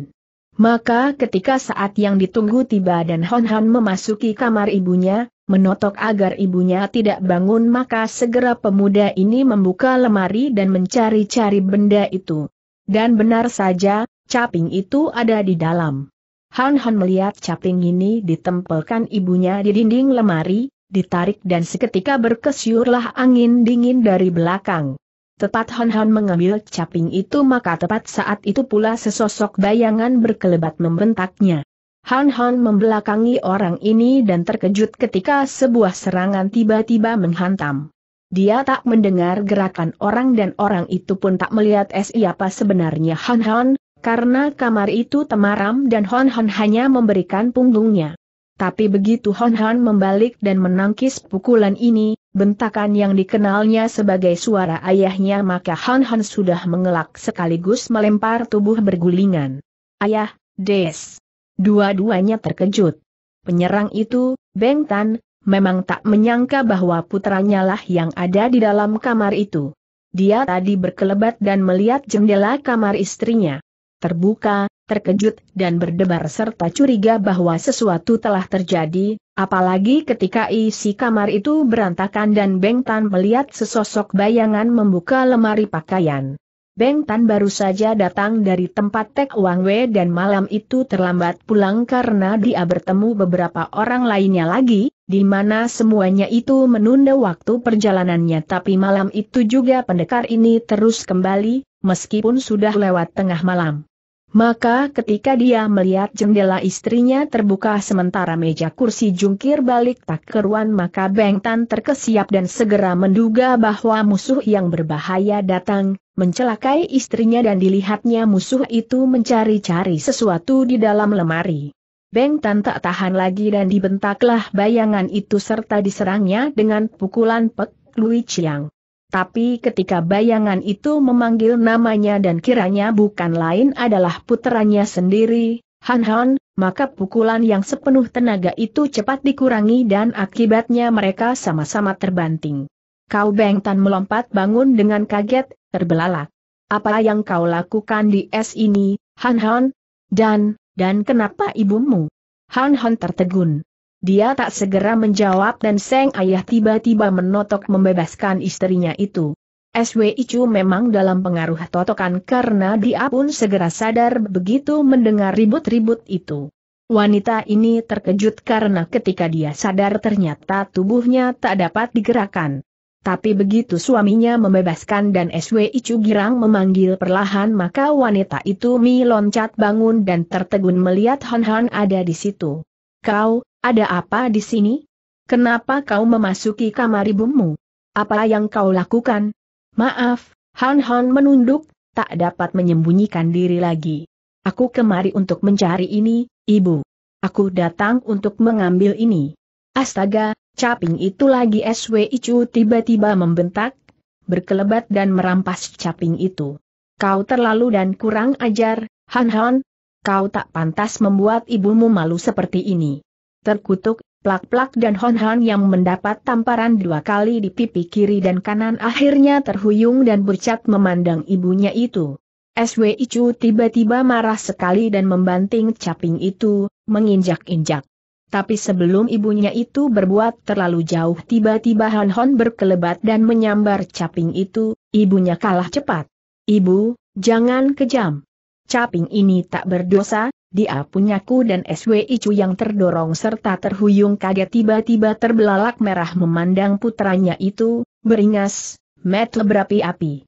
Maka ketika saat yang ditunggu tiba dan Han Han memasuki kamar ibunya, menotok agar ibunya tidak bangun, maka segera pemuda ini membuka lemari dan mencari-cari benda itu. Dan benar saja, caping itu ada di dalam. Han Han melihat caping ini ditempelkan ibunya di dinding lemari, ditarik dan seketika berkesyurlah angin dingin dari belakang. Tepat Han Han mengambil caping itu, maka tepat saat itu pula sesosok bayangan berkelebat membentaknya. Han Han membelakangi orang ini dan terkejut ketika sebuah serangan tiba-tiba menghantam. Dia tak mendengar gerakan orang dan orang itu pun tak melihat siapa sebenarnya Han Han, karena kamar itu temaram dan Han Han hanya memberikan punggungnya. Tapi begitu Han Han membalik dan menangkis pukulan ini, bentakan yang dikenalnya sebagai suara ayahnya, maka Han Han sudah mengelak sekaligus melempar tubuh bergulingan. Ayah, des. Dua-duanya terkejut. Penyerang itu, Beng Tan, memang tak menyangka bahwa putranya lah yang ada di dalam kamar itu. Dia tadi berkelebat dan melihat jendela kamar istrinya terbuka, terkejut dan berdebar serta curiga bahwa sesuatu telah terjadi, apalagi ketika isi kamar itu berantakan dan Beng Tan melihat sesosok bayangan membuka lemari pakaian. Beng Tan baru saja datang dari tempat Tek Wang Wei dan malam itu terlambat pulang karena dia bertemu beberapa orang lainnya lagi, di mana semuanya itu menunda waktu perjalanannya, tapi malam itu juga pendekar ini terus kembali, meskipun sudah lewat tengah malam. Maka ketika dia melihat jendela istrinya terbuka sementara meja kursi jungkir balik tak keruan, maka Beng Tan terkesiap dan segera menduga bahwa musuh yang berbahaya datang, mencelakai istrinya dan dilihatnya musuh itu mencari-cari sesuatu di dalam lemari. Beng Tan tak tahan lagi dan dibentaklah bayangan itu serta diserangnya dengan pukulan Pek Lui Chiang. Tapi ketika bayangan itu memanggil namanya dan kiranya bukan lain adalah puteranya sendiri, Han Han, maka pukulan yang sepenuh tenaga itu cepat dikurangi dan akibatnya mereka sama-sama terbanting. Kau Beng Tan melompat bangun dengan kaget, terbelalak. Apa yang kau lakukan di es ini, Han Han? Dan, dan kenapa ibumu? Han Han tertegun. Dia tak segera menjawab dan sang ayah tiba-tiba menotok membebaskan istrinya itu. S W Ichu memang dalam pengaruh totokan karena dia pun segera sadar begitu mendengar ribut-ribut itu. Wanita ini terkejut karena ketika dia sadar ternyata tubuhnya tak dapat digerakkan. Tapi begitu suaminya membebaskan dan S W Ichu girang memanggil perlahan, maka wanita itu mi loncat bangun dan tertegun melihat Han Han ada di situ. Kau, ada apa di sini? Kenapa kau memasuki kamar ibumu? Apa yang kau lakukan? Maaf, Han Han menunduk, tak dapat menyembunyikan diri lagi. Aku kemari untuk mencari ini, Ibu. Aku datang untuk mengambil ini. Astaga, caping itu lagi, S W Ichu tiba-tiba membentak, berkelebat dan merampas caping itu. Kau terlalu dan kurang ajar, Han Han. Kau tak pantas membuat ibumu malu seperti ini. Terkutuk, plak-plak dan Han Han yang mendapat tamparan dua kali di pipi kiri dan kanan akhirnya terhuyung dan bercat memandang ibunya itu. S W Ichu tiba-tiba marah sekali dan membanting caping itu, menginjak-injak. Tapi sebelum ibunya itu berbuat terlalu jauh, tiba-tiba Han Han berkelebat dan menyambar caping itu. Ibunya kalah cepat. Ibu, jangan kejam. Caping ini tak berdosa. Dia punyaku, dan S W Ichu yang terdorong serta terhuyung kaget tiba-tiba terbelalak merah memandang putranya itu, beringas, mata berapi-api.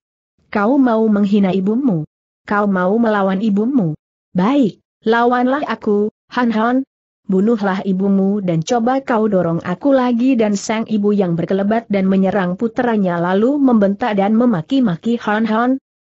Kau mau menghina ibumu? Kau mau melawan ibumu? Baik, lawanlah aku, Han Han. Bunuhlah ibumu dan coba kau dorong aku lagi. Dan sang ibu yang berkelebat dan menyerang putranya lalu membentak dan memaki-maki Han Han.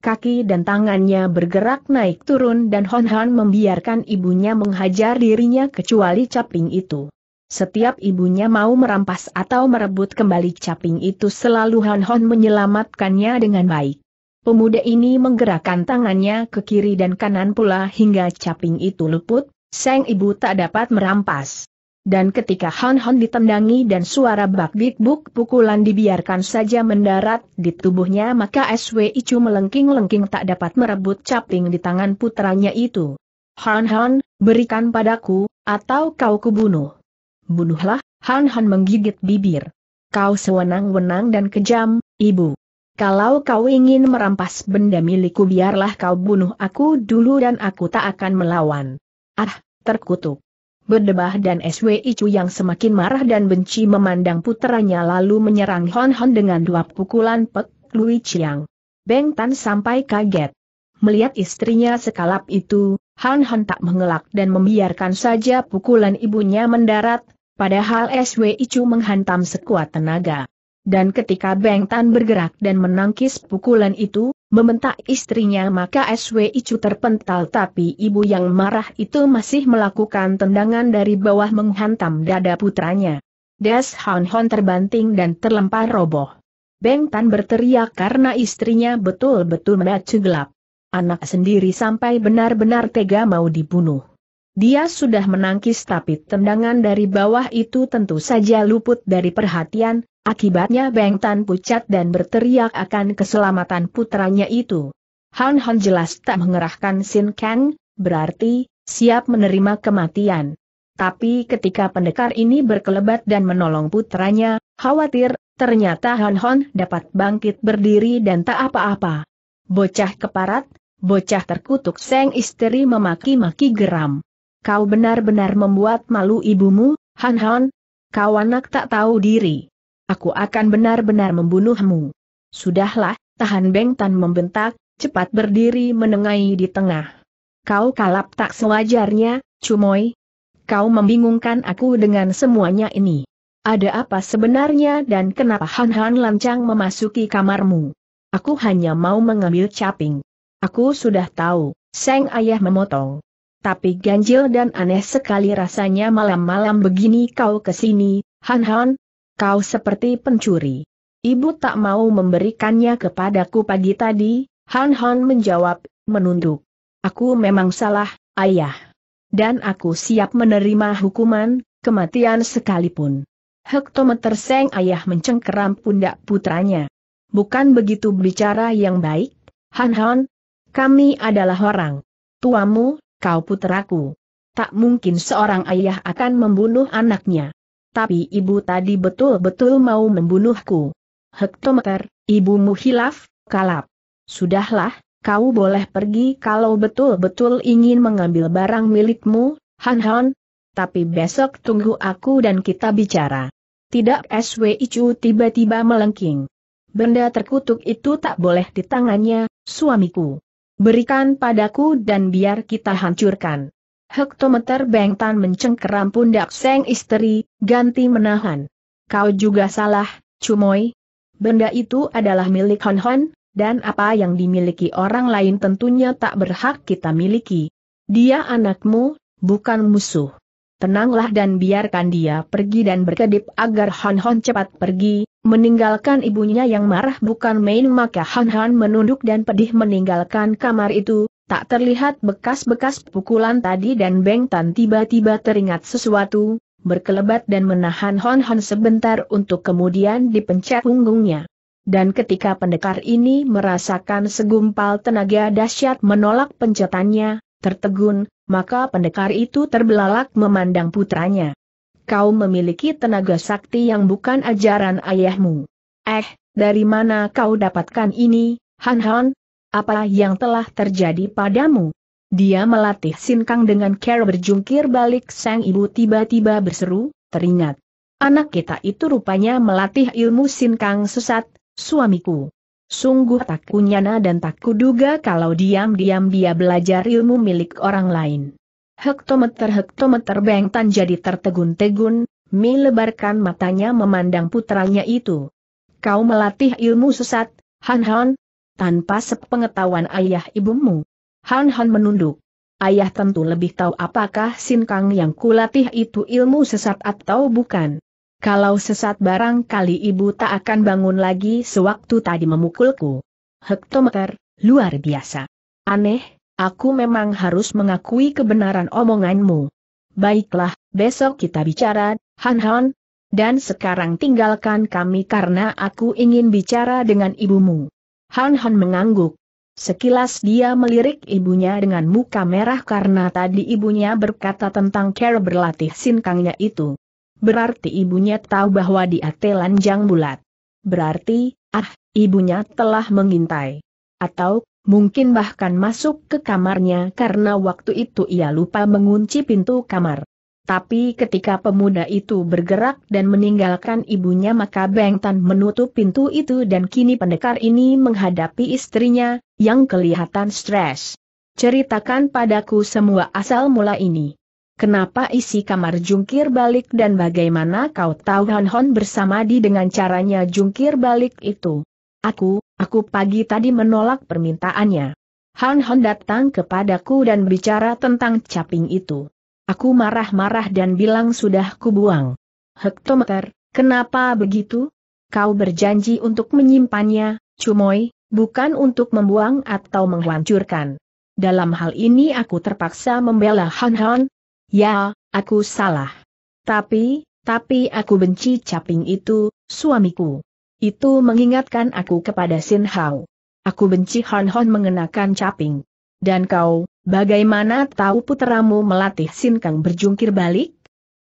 Kaki dan tangannya bergerak naik turun dan Han Han membiarkan ibunya menghajar dirinya kecuali caping itu. Setiap ibunya mau merampas atau merebut kembali caping itu selalu Han Han menyelamatkannya dengan baik. Pemuda ini menggerakkan tangannya ke kiri dan kanan pula hingga caping itu luput, sang ibu tak dapat merampas. Dan ketika Han Han ditendangi dan suara bak-bik-buk pukulan dibiarkan saja mendarat di tubuhnya, maka S W Ichu melengking-lengking tak dapat merebut caping di tangan putranya itu. Han Han, berikan padaku, atau kau kubunuh. Bunuhlah, Han Han menggigit bibir. Kau sewenang-wenang dan kejam, Ibu. Kalau kau ingin merampas benda milikku biarlah kau bunuh aku dulu dan aku tak akan melawan. Ah, terkutuk. Berdebah dan S W Ichu yang semakin marah dan benci memandang putranya lalu menyerang Han Han dengan dua pukulan Pek Lui Chiang. Beng Tan sampai kaget. Melihat istrinya sekalap itu, Han Han tak mengelak dan membiarkan saja pukulan ibunya mendarat, padahal S W Ichu menghantam sekuat tenaga. Dan ketika Beng Tan bergerak dan menangkis pukulan itu, membentak istrinya maka S W Ichu terpental, tapi ibu yang marah itu masih melakukan tendangan dari bawah menghantam dada putranya. Das Han Han terbanting dan terlempar roboh. Beng Tan berteriak karena istrinya betul-betul mata gelap. Anak sendiri sampai benar-benar tega mau dibunuh. Dia sudah menangkis tapi tendangan dari bawah itu tentu saja luput dari perhatian. Akibatnya Beng Tan pucat dan berteriak akan keselamatan putranya itu. Han Han jelas tak mengerahkan Sin Kang, berarti siap menerima kematian. Tapi ketika pendekar ini berkelebat dan menolong putranya, khawatir, ternyata Han Han dapat bangkit berdiri dan tak apa-apa. Bocah keparat, bocah terkutuk, sang istri memaki-maki geram. Kau benar-benar membuat malu ibumu, Han Han. Kau anak tak tahu diri. Aku akan benar-benar membunuhmu. Sudahlah, tahan, Beng Tan membentak, cepat berdiri menengahi di tengah. Kau kalap tak sewajarnya, Cumoy. Kau membingungkan aku dengan semuanya ini. Ada apa sebenarnya dan kenapa Han Han lancang memasuki kamarmu? Aku hanya mau mengambil caping. Aku sudah tahu, sang ayah memotong. Tapi ganjil dan aneh sekali rasanya malam-malam begini kau kesini, Han Han. Kau seperti pencuri. Ibu tak mau memberikannya kepadaku pagi tadi, Han Han menjawab, menunduk. Aku memang salah, Ayah. Dan aku siap menerima hukuman, kematian sekalipun. Hektometer sang ayah mencengkeram pundak putranya. Bukan begitu bicara yang baik, Han Han. Kami adalah orang tuamu, kau putraku. Tak mungkin seorang ayah akan membunuh anaknya. Tapi ibu tadi betul-betul mau membunuhku. Hektometer, ibumu hilaf, kalap. Sudahlah, kau boleh pergi kalau betul-betul ingin mengambil barang milikmu, Han Han. Tapi besok tunggu aku dan kita bicara. Tidak, S W Ichu tiba-tiba melengking. Benda terkutuk itu tak boleh di tangannya, suamiku. Berikan padaku dan biar kita hancurkan. Hektometer, Beng Tan mencengkeram pundak sang istri, ganti menahan. Kau juga salah, Cumoy. Benda itu adalah milik Han Han, dan apa yang dimiliki orang lain tentunya tak berhak kita miliki. Dia anakmu, bukan musuh. Tenanglah dan biarkan dia pergi dan berkedip agar Han Han cepat pergi, meninggalkan ibunya yang marah bukan main. Maka Han Han menunduk dan pedih meninggalkan kamar itu. Tak terlihat bekas-bekas pukulan tadi dan Beng Tan tiba-tiba teringat sesuatu, berkelebat dan menahan Han Han sebentar untuk kemudian dipencet punggungnya. Dan ketika pendekar ini merasakan segumpal tenaga dahsyat menolak pencetannya, tertegun, maka pendekar itu terbelalak memandang putranya. Kau memiliki tenaga sakti yang bukan ajaran ayahmu. Eh, dari mana kau dapatkan ini, Han Han? Apa yang telah terjadi padamu? Dia melatih Sin Kang dengan care. Berjungkir balik sang ibu tiba-tiba berseru, teringat. Anak kita itu rupanya melatih ilmu Sin Kang sesat, suamiku. Sungguh tak kunyana dan tak kuduga kalau diam-diam dia belajar ilmu milik orang lain. Hektometer-hektometer Beng Tan jadi tertegun-tegun, melebarkan matanya memandang putranya itu. Kau melatih ilmu sesat, Han Han, tanpa sepengetahuan ayah ibumu. Han Han menunduk. Ayah tentu lebih tahu apakah Sin Kang yang kulatih itu ilmu sesat atau bukan. Kalau sesat barangkali ibu tak akan bangun lagi sewaktu tadi memukulku. Hektometer, luar biasa. Aneh, aku memang harus mengakui kebenaran omonganmu. Baiklah, besok kita bicara, Han Han. Dan sekarang tinggalkan kami karena aku ingin bicara dengan ibumu. Han Han mengangguk. Sekilas dia melirik ibunya dengan muka merah karena tadi ibunya berkata tentang cara berlatih Sin Kangnya itu. Berarti ibunya tahu bahwa dia telanjang bulat. Berarti, ah, ibunya telah mengintai. Atau, mungkin bahkan masuk ke kamarnya karena waktu itu ia lupa mengunci pintu kamar. Tapi ketika pemuda itu bergerak dan meninggalkan ibunya maka Beng Tan menutup pintu itu dan kini pendekar ini menghadapi istrinya, yang kelihatan stres. Ceritakan padaku semua asal mula ini. Kenapa isi kamar jungkir balik dan bagaimana kau tahu Han Han bersamadi dengan caranya jungkir balik itu? Aku, aku pagi tadi menolak permintaannya. Han Han datang kepadaku dan bicara tentang caping itu. Aku marah-marah dan bilang sudah kubuang. Hektometer, kenapa begitu? Kau berjanji untuk menyimpannya, Cumoy, bukan untuk membuang atau menghancurkan. Dalam hal ini aku terpaksa membela Han Han. Ya, aku salah. Tapi, tapi aku benci caping itu, suamiku. Itu mengingatkan aku kepada Sin Hao. Aku benci Han Han mengenakan caping. Dan kau, bagaimana tahu puteramu melatih Sin Kang berjungkir balik?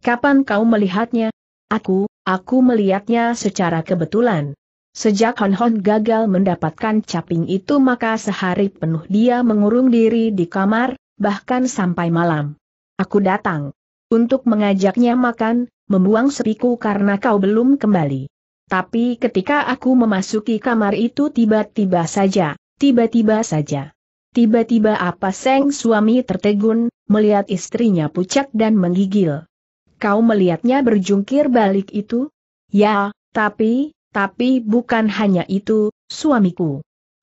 Kapan kau melihatnya? Aku, aku melihatnya secara kebetulan. Sejak Han Han gagal mendapatkan caping itu maka sehari penuh dia mengurung diri di kamar, bahkan sampai malam. Aku datang untuk mengajaknya makan, membuang sepiku karena kau belum kembali. Tapi ketika aku memasuki kamar itu tiba-tiba saja, tiba-tiba saja. Tiba-tiba apa sang suami tertegun, melihat istrinya pucat dan menggigil. Kau melihatnya berjungkir balik itu? Ya, tapi, tapi bukan hanya itu, suamiku.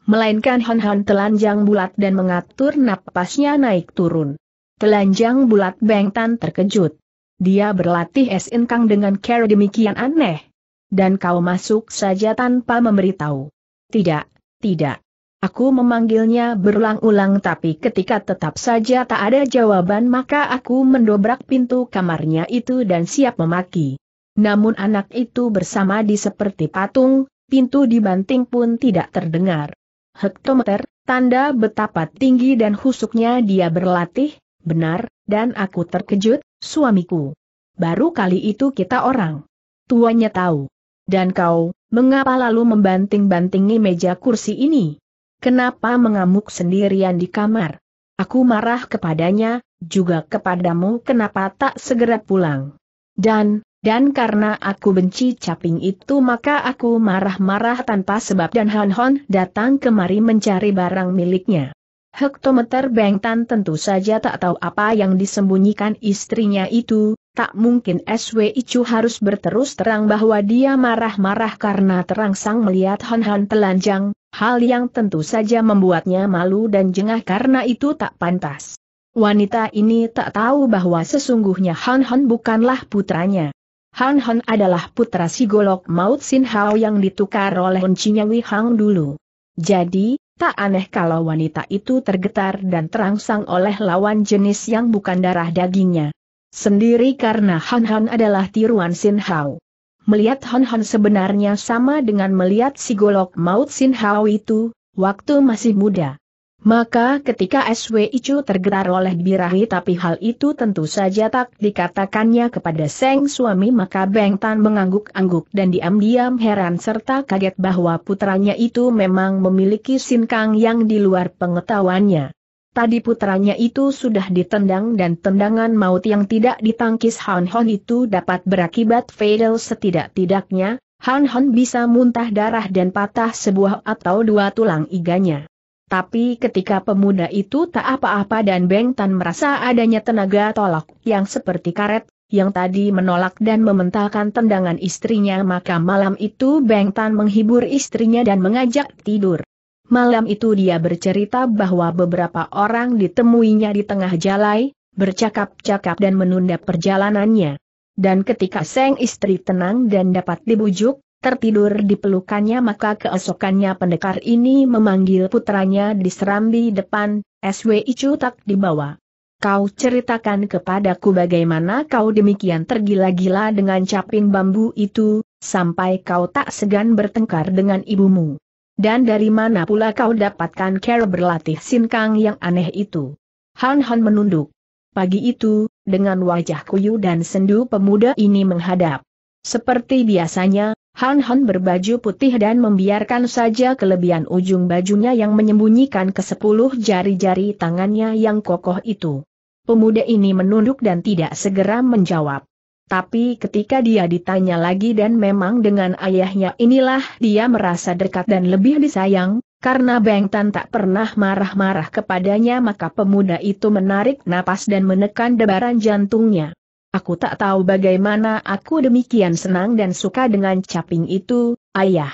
Melainkan Han Han telanjang bulat dan mengatur napasnya naik turun. Telanjang bulat. Beng Tan terkejut. Dia berlatih Sin Kang dengan cara demikian aneh. Dan kau masuk saja tanpa memberitahu. Tidak, tidak. Aku memanggilnya berulang-ulang tapi ketika tetap saja tak ada jawaban maka aku mendobrak pintu kamarnya itu dan siap memaki. Namun anak itu bersamadi seperti patung, pintu dibanting pun tidak terdengar. Hektometer, tanda betapa tinggi dan husuknya dia berlatih. Benar, dan aku terkejut, suamiku. Baru kali itu kita orang tuanya tahu. Dan kau, mengapa lalu membanting-bantingi meja kursi ini? Kenapa mengamuk sendirian di kamar? Aku marah kepadanya, juga kepadamu kenapa tak segera pulang. Dan, dan karena aku benci caping itu maka aku marah-marah tanpa sebab dan Han Han datang kemari mencari barang miliknya. Hektometer. Beng Tan tentu saja tak tahu apa yang disembunyikan istrinya itu, Tak mungkin S W Ichu harus berterus terang bahwa dia marah-marah karena terangsang melihat Han Han telanjang, hal yang tentu saja membuatnya malu dan jengah karena itu tak pantas. Wanita ini tak tahu bahwa sesungguhnya Han Han bukanlah putranya. Han Han adalah putra si golok maut Sin Hao yang ditukar oleh kuncinya Wi Hong dulu. Jadi, tak aneh kalau wanita itu tergetar dan terangsang oleh lawan jenis yang bukan darah dagingnya sendiri karena Han Han adalah tiruan Sin Hao. Melihat Han Han sebenarnya sama dengan melihat si golok maut Sin Hao itu, waktu masih muda. Maka ketika S W Ichu tergetar oleh birahi tapi hal itu tentu saja tak dikatakannya kepada sang suami maka Beng Tan mengangguk-angguk dan diam-diam heran serta kaget bahwa putranya itu memang memiliki sinkang yang di luar pengetahuannya. Tadi putranya itu sudah ditendang dan tendangan maut yang tidak ditangkis Han Han itu dapat berakibat fatal setidak-tidaknya, Han Han bisa muntah darah dan patah sebuah atau dua tulang iganya. Tapi ketika pemuda itu tak apa-apa dan Beng Tan merasa adanya tenaga tolak yang seperti karet, yang tadi menolak dan mementalkan tendangan istrinya maka malam itu Beng Tan menghibur istrinya dan mengajak tidur. Malam itu dia bercerita bahwa beberapa orang ditemuinya di tengah jalan, bercakap-cakap dan menunda perjalanannya. Dan ketika sang istri tenang dan dapat dibujuk, tertidur di pelukannya maka keesokannya pendekar ini memanggil putranya di serambi depan, S W Ichu tak dibawa. Kau ceritakan kepadaku bagaimana kau demikian tergila-gila dengan caping bambu itu, sampai kau tak segan bertengkar dengan ibumu. Dan dari mana pula kau dapatkan cara berlatih sinkang yang aneh itu? Han Han menunduk. Pagi itu, dengan wajah kuyu dan sendu pemuda ini menghadap. Seperti biasanya, Han Han berbaju putih dan membiarkan saja kelebihan ujung bajunya yang menyembunyikan ke sepuluh jari-jari tangannya yang kokoh itu. Pemuda ini menunduk dan tidak segera menjawab. Tapi ketika dia ditanya lagi dan memang dengan ayahnya inilah dia merasa dekat dan lebih disayang, karena Beng Tan tak pernah marah-marah kepadanya maka pemuda itu menarik napas dan menekan debaran jantungnya. Aku tak tahu bagaimana aku demikian senang dan suka dengan caping itu, ayah.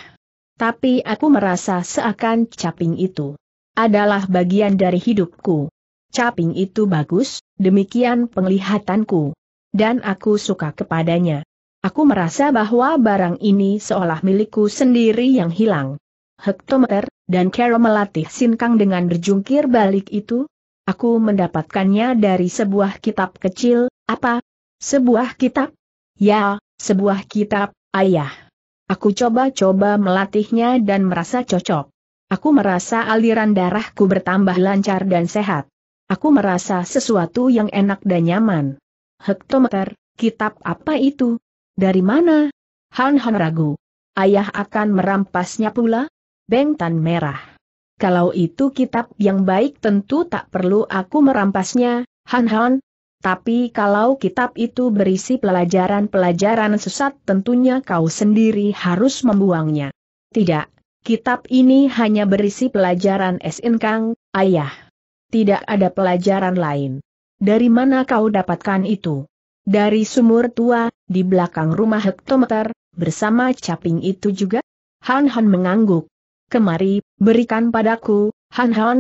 Tapi aku merasa seakan caping itu adalah bagian dari hidupku. Caping itu bagus, demikian penglihatanku. Dan aku suka kepadanya. Aku merasa bahwa barang ini seolah milikku sendiri yang hilang. Hektometer, dan cara melatih sinkang dengan berjungkir balik itu? Aku mendapatkannya dari sebuah kitab kecil, apa? Sebuah kitab? Ya, sebuah kitab, ayah. Aku coba-coba melatihnya dan merasa cocok. Aku merasa aliran darahku bertambah lancar dan sehat. Aku merasa sesuatu yang enak dan nyaman. Hektometer, kitab apa itu? Dari mana? Han Han ragu. Ayah akan merampasnya pula? Beng Tan merah. Kalau itu kitab yang baik tentu tak perlu aku merampasnya, Han Han. Tapi kalau kitab itu berisi pelajaran-pelajaran sesat tentunya kau sendiri harus membuangnya. Tidak, kitab ini hanya berisi pelajaran sinkang, ayah. Tidak ada pelajaran lain. Dari mana kau dapatkan itu? Dari sumur tua, di belakang rumah hektometer, bersama caping itu juga? Han Han mengangguk. Kemari, berikan padaku, Han Han.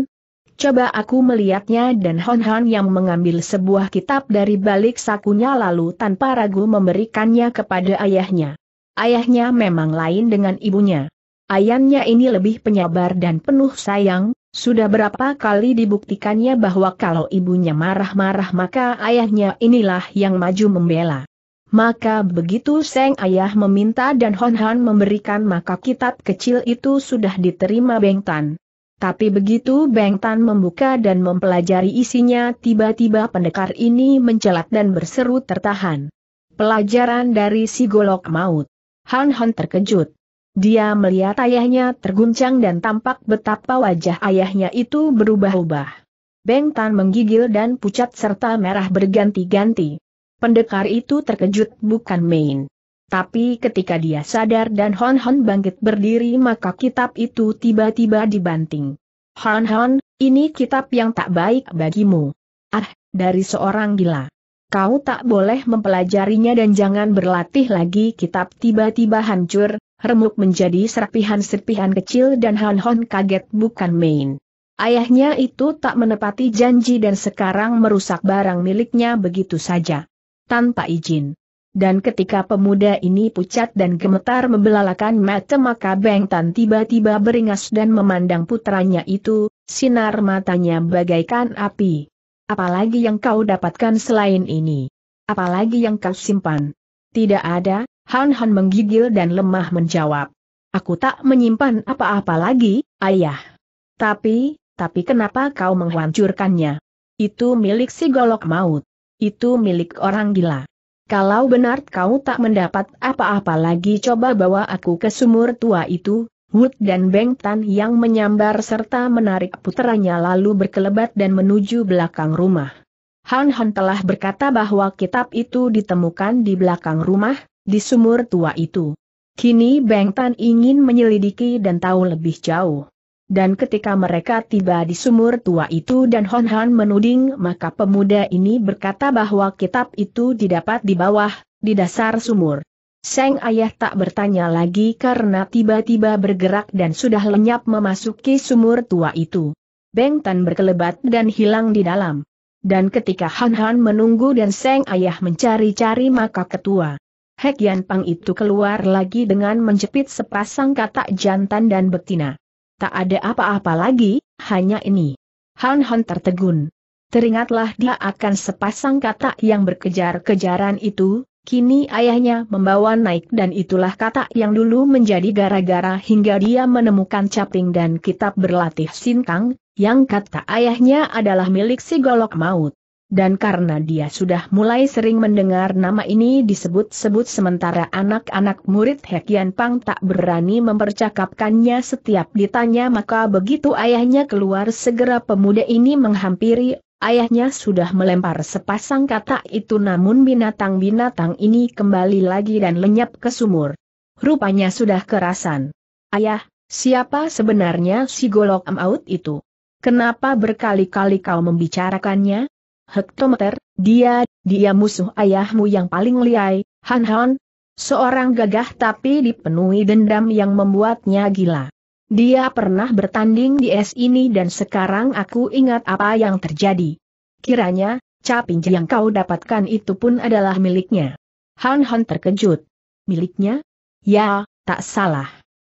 Coba aku melihatnya dan Han Han yang mengambil sebuah kitab dari balik sakunya lalu tanpa ragu memberikannya kepada ayahnya. Ayahnya memang lain dengan ibunya. Ayahnya ini lebih penyabar dan penuh sayang. Sudah berapa kali dibuktikannya bahwa kalau ibunya marah-marah maka ayahnya inilah yang maju membela. Maka begitu sang ayah meminta dan Han Han memberikan maka kitab kecil itu sudah diterima Beng Tan. Tapi begitu Beng Tan membuka dan mempelajari isinya tiba-tiba pendekar ini mencelat dan berseru tertahan. Pelajaran dari si golok maut. Han Han terkejut. Dia melihat ayahnya terguncang dan tampak betapa wajah ayahnya itu berubah-ubah. Beng Tan menggigil dan pucat serta merah berganti-ganti. Pendekar itu terkejut bukan main. Tapi ketika dia sadar dan Han Han bangkit berdiri maka kitab itu tiba-tiba dibanting. Han Han, ini kitab yang tak baik bagimu. Ah, dari seorang gila. Kau tak boleh mempelajarinya dan jangan berlatih lagi. Kitab tiba-tiba hancur, remuk menjadi serpihan-serpihan kecil dan Han Han kaget bukan main. Ayahnya itu tak menepati janji dan sekarang merusak barang miliknya begitu saja, tanpa izin. Dan ketika pemuda ini pucat dan gemetar membelalakan mata, maka Beng Tan tiba-tiba beringas dan memandang putranya itu, sinar matanya bagaikan api. Apalagi yang kau dapatkan selain ini? Apalagi yang kau simpan? Tidak ada, Han Han menggigil dan lemah menjawab. Aku tak menyimpan apa-apa lagi, ayah. Tapi, tapi kenapa kau menghancurkannya? Itu milik si golok maut. Itu milik orang gila. Kalau benar kau tak mendapat apa-apa lagi, coba bawa aku ke sumur tua itu. Hud dan Beng Tan yang menyambar serta menarik puteranya lalu berkelebat dan menuju belakang rumah. Han Han telah berkata bahwa kitab itu ditemukan di belakang rumah, di sumur tua itu. Kini Beng Tan ingin menyelidiki dan tahu lebih jauh. Dan ketika mereka tiba di sumur tua itu dan Han Han menuding, maka pemuda ini berkata bahwa kitab itu didapat di bawah, di dasar sumur. Sang ayah tak bertanya lagi karena tiba-tiba bergerak dan sudah lenyap memasuki sumur tua itu. Beng Tan berkelebat dan hilang di dalam. Dan ketika Han Han menunggu dan sang ayah mencari-cari, maka ketua Hek Yan Pang itu keluar lagi dengan menjepit sepasang katak jantan dan betina. Tak ada apa-apa lagi, hanya ini. Han Han tertegun. Teringatlah dia akan sepasang katak yang berkejar-kejaran itu. Kini ayahnya membawa naik dan itulah katak yang dulu menjadi gara-gara hingga dia menemukan caping dan kitab berlatih Sin Kang, yang kata ayahnya adalah milik si golok maut. Dan karena dia sudah mulai sering mendengar nama ini disebut-sebut, sementara anak-anak murid Hek Yan Pang tak berani mempercakapkannya setiap ditanya, maka begitu ayahnya keluar segera pemuda ini menghampiri. Ayahnya sudah melempar sepasang katak itu, namun binatang-binatang ini kembali lagi dan lenyap ke sumur. Rupanya sudah kerasan. Ayah, siapa sebenarnya si golok maut itu? Kenapa berkali-kali kau membicarakannya? Hektometer, dia, dia musuh ayahmu yang paling liai, Han Han. Seorang gagah tapi dipenuhi dendam yang membuatnya gila. Dia pernah bertanding di es ini dan sekarang aku ingat apa yang terjadi. Kiranya, caping yang kau dapatkan itu pun adalah miliknya. Han Han terkejut. Miliknya? Ya, tak salah.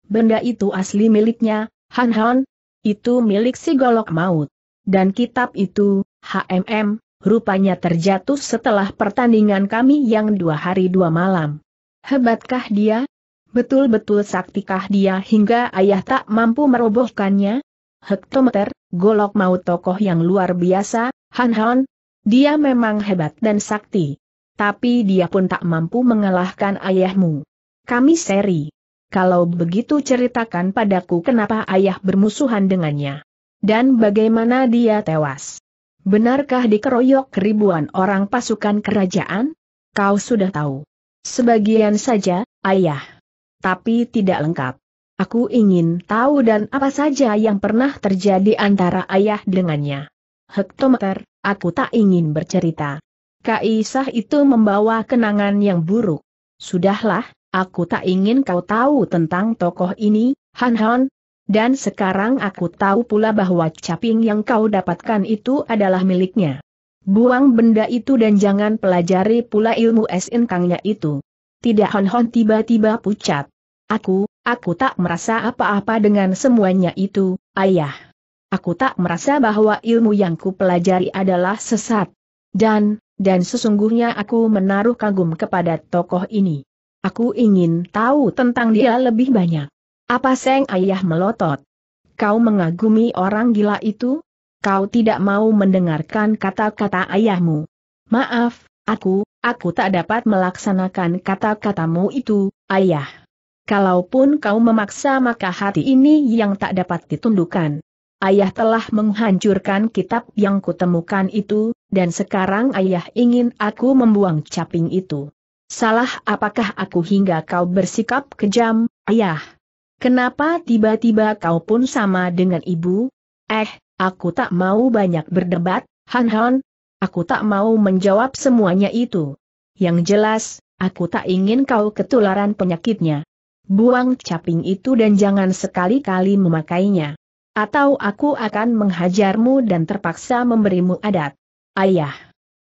Benda itu asli miliknya, Han Han. Itu milik si golok maut. Dan kitab itu, hmm, rupanya terjatuh setelah pertandingan kami yang dua hari dua malam. Hebatkah dia? Betul-betul saktikah dia hingga ayah tak mampu merobohkannya? Hektometer, golok maut tokoh yang luar biasa, Han Han. Dia memang hebat dan sakti. Tapi dia pun tak mampu mengalahkan ayahmu. Kami seri. Kalau begitu ceritakan padaku kenapa ayah bermusuhan dengannya. Dan bagaimana dia tewas. Benarkah dikeroyok ribuan orang pasukan kerajaan? Kau sudah tahu. Sebagian saja, ayah. Tapi tidak lengkap. Aku ingin tahu dan apa saja yang pernah terjadi antara ayah dengannya. Hektometer, aku tak ingin bercerita. Kaisah itu membawa kenangan yang buruk. Sudahlah, aku tak ingin kau tahu tentang tokoh ini, Han Han. Dan sekarang aku tahu pula bahwa caping yang kau dapatkan itu adalah miliknya. Buang benda itu dan jangan pelajari pula ilmu Sin Kangnya itu. Tidak, Han Han tiba-tiba pucat. Aku, aku tak merasa apa-apa dengan semuanya itu, ayah. Aku tak merasa bahwa ilmu yang ku pelajari adalah sesat. Dan, dan sesungguhnya aku menaruh kagum kepada tokoh ini. Aku ingin tahu tentang dia lebih banyak. Apa sang ayah melotot? Kau mengagumi orang gila itu? Kau tidak mau mendengarkan kata-kata ayahmu. Maaf, aku... Aku tak dapat melaksanakan kata-katamu itu, ayah. Kalaupun kau memaksa maka hati ini yang tak dapat ditundukkan. Ayah telah menghancurkan kitab yang kutemukan itu, dan sekarang ayah ingin aku membuang caping itu. Salah apakah aku hingga kau bersikap kejam, ayah? Kenapa tiba-tiba kau pun sama dengan ibu? Eh, aku tak mau banyak berdebat, Han Han. Aku tak mau menjawab semuanya itu. Yang jelas, aku tak ingin kau ketularan penyakitnya. Buang caping itu dan jangan sekali-kali memakainya. Atau aku akan menghajarmu dan terpaksa memberimu adat. Ayah.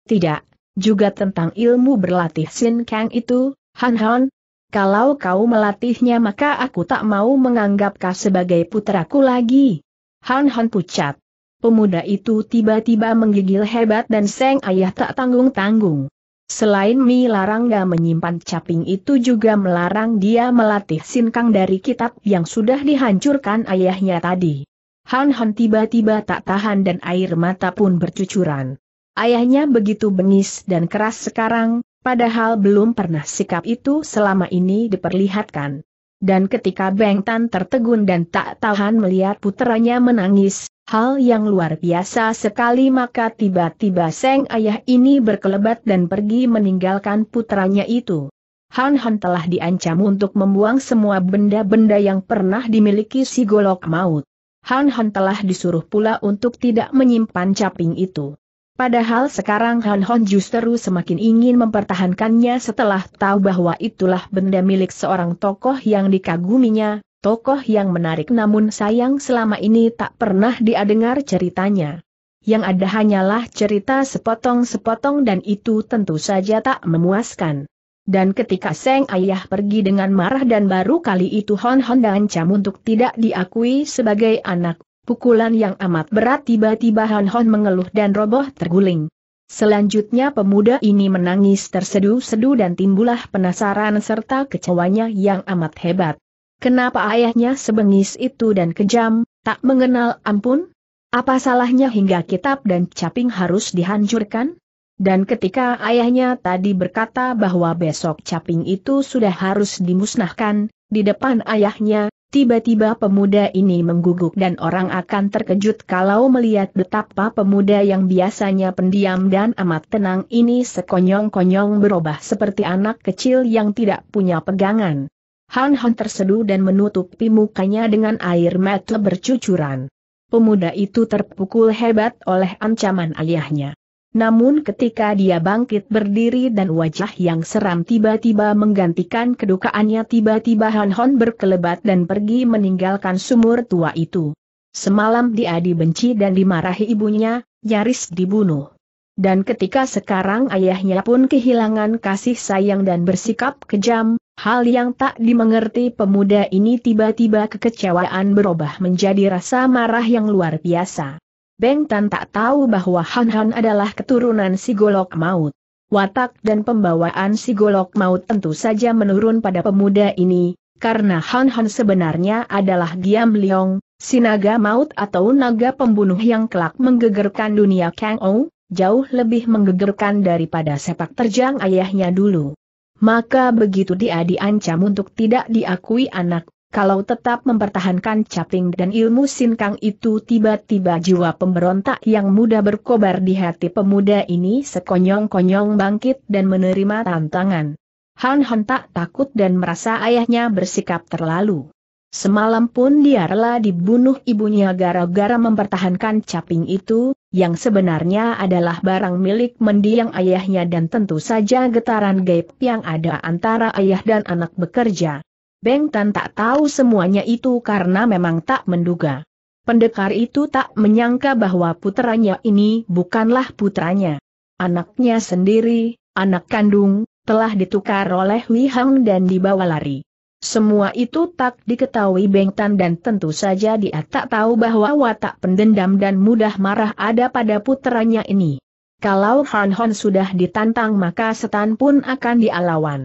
Tidak, juga tentang ilmu berlatih Sin Kang itu, Han Han. Kalau kau melatihnya maka aku tak mau menganggap kau sebagai putraku lagi. Han Han pucat. Pemuda itu tiba-tiba menggigil hebat dan sang ayah tak tanggung-tanggung. Selain melarang dia menyimpan caping itu juga melarang dia melatih Sin Kang dari kitab yang sudah dihancurkan ayahnya tadi. Han Han tiba-tiba tak tahan dan air mata pun bercucuran. Ayahnya begitu bengis dan keras sekarang, padahal belum pernah sikap itu selama ini diperlihatkan. Dan ketika Beng Tan tertegun dan tak tahan melihat puteranya menangis, hal yang luar biasa sekali, maka tiba-tiba sang ayah ini berkelebat dan pergi meninggalkan putranya itu. Han Han telah diancam untuk membuang semua benda-benda yang pernah dimiliki si golok maut. Han Han telah disuruh pula untuk tidak menyimpan caping itu. Padahal sekarang Han Han justru semakin ingin mempertahankannya setelah tahu bahwa itulah benda milik seorang tokoh yang dikaguminya. Tokoh yang menarik namun sayang selama ini tak pernah dia dengar ceritanya. Yang ada hanyalah cerita sepotong-sepotong dan itu tentu saja tak memuaskan. Dan ketika sang ayah pergi dengan marah dan baru kali itu Han Han diancam untuk tidak diakui sebagai anak, pukulan yang amat berat tiba-tiba Han Han mengeluh dan roboh terguling. Selanjutnya pemuda ini menangis tersedu-sedu dan timbullah penasaran serta kecewanya yang amat hebat. Kenapa ayahnya sebengis itu dan kejam, tak mengenal ampun? Apa salahnya hingga kitab dan caping harus dihancurkan? Dan ketika ayahnya tadi berkata bahwa besok caping itu sudah harus dimusnahkan, di depan ayahnya, tiba-tiba pemuda ini mengguguk dan orang akan terkejut kalau melihat betapa pemuda yang biasanya pendiam dan amat tenang ini sekonyong-konyong berubah seperti anak kecil yang tidak punya pegangan. Han Han terseduh dan menutupi mukanya dengan air mata bercucuran. Pemuda itu terpukul hebat oleh ancaman ayahnya. Namun ketika dia bangkit berdiri dan wajah yang seram tiba-tiba menggantikan kedukaannya, tiba-tiba Han Han berkelebat dan pergi meninggalkan sumur tua itu. Semalam dia dibenci dan dimarahi ibunya, nyaris dibunuh. Dan ketika sekarang ayahnya pun kehilangan kasih sayang dan bersikap kejam, hal yang tak dimengerti pemuda ini tiba-tiba kekecewaan berubah menjadi rasa marah yang luar biasa. Beng Tan tak tahu bahwa Han Han adalah keturunan si golok maut. Watak dan pembawaan si golok maut tentu saja menurun pada pemuda ini, karena Han Han sebenarnya adalah Giam Liong, si naga maut atau naga pembunuh yang kelak menggegerkan dunia Kang Ou, jauh lebih menggegerkan daripada sepak terjang ayahnya dulu. Maka begitu dia diancam untuk tidak diakui anak, kalau tetap mempertahankan caping dan ilmu Sin Kang itu, tiba-tiba jiwa pemberontak yang muda berkobar di hati pemuda ini sekonyong-konyong bangkit dan menerima tantangan. Han Han tak takut dan merasa ayahnya bersikap terlalu. Semalam pun dia rela dibunuh ibunya gara-gara mempertahankan caping itu, yang sebenarnya adalah barang milik mendiang ayahnya, dan tentu saja getaran gaib yang ada antara ayah dan anak bekerja. Beng Tan tak tahu semuanya itu karena memang tak menduga. Pendekar itu tak menyangka bahwa putranya ini bukanlah putranya. Anaknya sendiri, anak kandung, telah ditukar oleh Wi Hong dan dibawa lari. Semua itu tak diketahui Beng Tan dan tentu saja dia tak tahu bahwa watak pendendam dan mudah marah ada pada puteranya ini. Kalau Han Han sudah ditantang maka setan pun akan dialawan.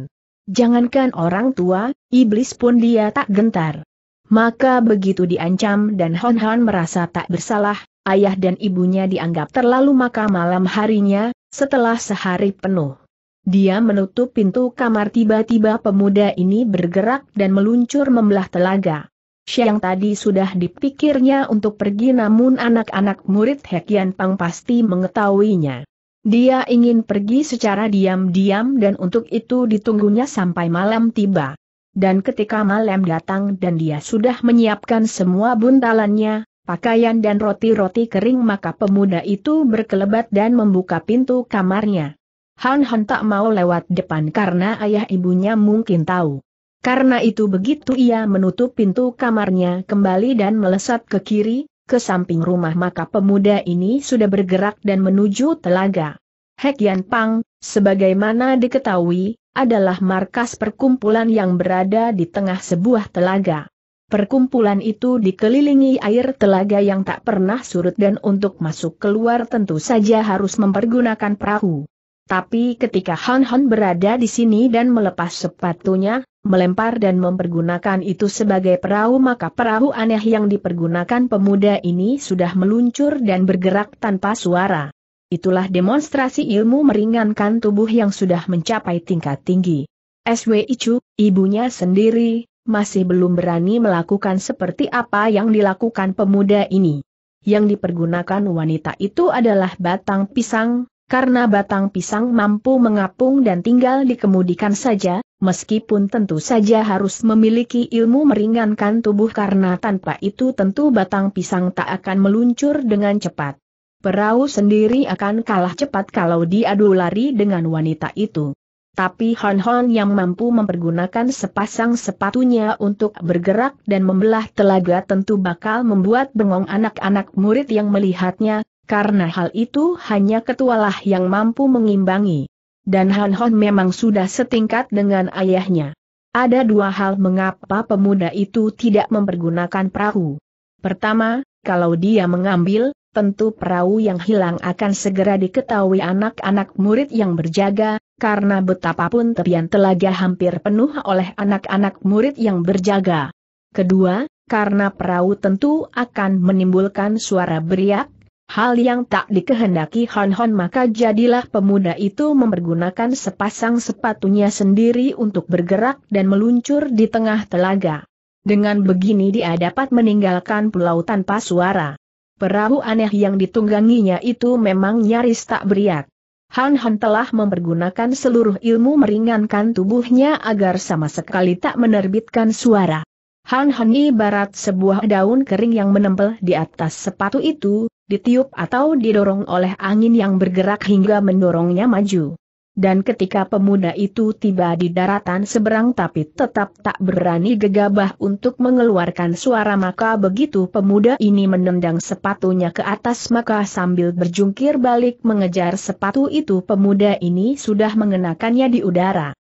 Jangankan orang tua, iblis pun dia tak gentar. Maka begitu diancam dan Han Han merasa tak bersalah, ayah dan ibunya dianggap terlalu, maka malam harinya, setelah sehari penuh, dia menutup pintu kamar. Tiba-tiba pemuda ini bergerak dan meluncur membelah telaga. Siang tadi sudah dipikirnya untuk pergi, namun anak-anak murid Hek Yan Pang pasti mengetahuinya. Dia ingin pergi secara diam-diam dan untuk itu ditunggunya sampai malam tiba. Dan ketika malam datang dan dia sudah menyiapkan semua buntalannya, pakaian dan roti-roti kering, maka pemuda itu berkelebat dan membuka pintu kamarnya. Han Han tak mau lewat depan karena ayah ibunya mungkin tahu. Karena itu begitu ia menutup pintu kamarnya kembali dan melesat ke kiri, ke samping rumah, maka pemuda ini sudah bergerak dan menuju telaga. Hek Yan Pang, sebagaimana diketahui, adalah markas perkumpulan yang berada di tengah sebuah telaga. Perkumpulan itu dikelilingi air telaga yang tak pernah surut dan untuk masuk keluar tentu saja harus mempergunakan perahu. Tapi ketika Han Han berada di sini dan melepas sepatunya, melempar dan mempergunakan itu sebagai perahu, maka perahu aneh yang dipergunakan pemuda ini sudah meluncur dan bergerak tanpa suara. Itulah demonstrasi ilmu meringankan tubuh yang sudah mencapai tingkat tinggi. S W Ichu, ibunya sendiri, masih belum berani melakukan seperti apa yang dilakukan pemuda ini. Yang dipergunakan wanita itu adalah batang pisang, karena batang pisang mampu mengapung dan tinggal dikemudikan saja. Meskipun tentu saja harus memiliki ilmu meringankan tubuh karena tanpa itu tentu batang pisang tak akan meluncur dengan cepat. Perahu sendiri akan kalah cepat kalau diadu lari dengan wanita itu. Tapi Han Han yang mampu mempergunakan sepasang sepatunya untuk bergerak dan membelah telaga tentu bakal membuat bengong anak-anak murid yang melihatnya, karena hal itu hanya ketualah yang mampu mengimbangi. Dan Han Han memang sudah setingkat dengan ayahnya. Ada dua hal mengapa pemuda itu tidak mempergunakan perahu. Pertama, kalau dia mengambil, tentu perahu yang hilang akan segera diketahui anak-anak murid yang berjaga, karena betapapun tepian telaga hampir penuh oleh anak-anak murid yang berjaga. Kedua, karena perahu tentu akan menimbulkan suara beriak, hal yang tak dikehendaki Han Han, maka jadilah pemuda itu mempergunakan sepasang sepatunya sendiri untuk bergerak dan meluncur di tengah telaga. Dengan begini dia dapat meninggalkan pulau tanpa suara. Perahu aneh yang ditungganginya itu memang nyaris tak beriak. Han Han telah mempergunakan seluruh ilmu meringankan tubuhnya agar sama sekali tak menerbitkan suara. Han Han ibarat sebuah daun kering yang menempel di atas sepatu itu, ditiup atau didorong oleh angin yang bergerak hingga mendorongnya maju. Dan ketika pemuda itu tiba di daratan seberang tapi tetap tak berani gegabah untuk mengeluarkan suara, maka begitu pemuda ini menendang sepatunya ke atas, maka sambil berjungkir balik mengejar sepatu itu, pemuda ini sudah mengenakannya di udara.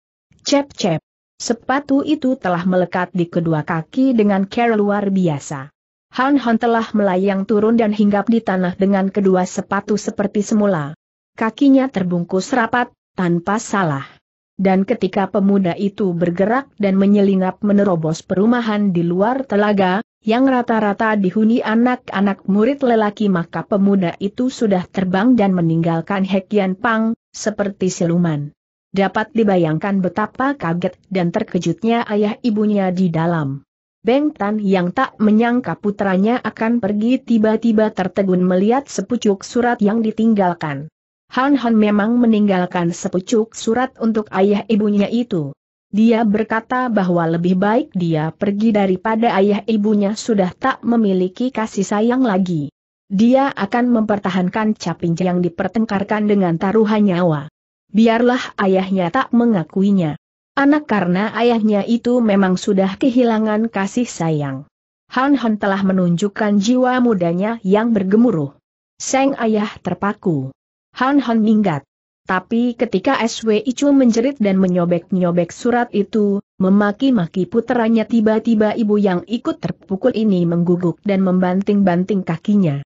Cep-cep. Sepatu itu telah melekat di kedua kaki dengan care luar biasa. Han Han telah melayang turun dan hinggap di tanah dengan kedua sepatu seperti semula. Kakinya terbungkus rapat, tanpa salah. Dan ketika pemuda itu bergerak dan menyelinap menerobos perumahan di luar telaga, yang rata-rata dihuni anak-anak murid lelaki, maka pemuda itu sudah terbang dan meninggalkan Hek Yan Pang, seperti siluman. Dapat dibayangkan betapa kaget dan terkejutnya ayah ibunya di dalam. Beng Tan yang tak menyangka putranya akan pergi tiba-tiba tertegun melihat sepucuk surat yang ditinggalkan. Han Han memang meninggalkan sepucuk surat untuk ayah ibunya itu. Dia berkata bahwa lebih baik dia pergi daripada ayah ibunya sudah tak memiliki kasih sayang lagi. Dia akan mempertahankan caping yang dipertengkarkan dengan taruhan nyawa. Biarlah ayahnya tak mengakuinya. Anak karena ayahnya itu memang sudah kehilangan kasih sayang. Han Han telah menunjukkan jiwa mudanya yang bergemuruh. Sang ayah terpaku. Han Han minggat. Tapi ketika S W Ichu menjerit dan menyobek-nyobek surat itu, memaki-maki puteranya, tiba-tiba ibu yang ikut terpukul ini mengguguk dan membanting-banting kakinya.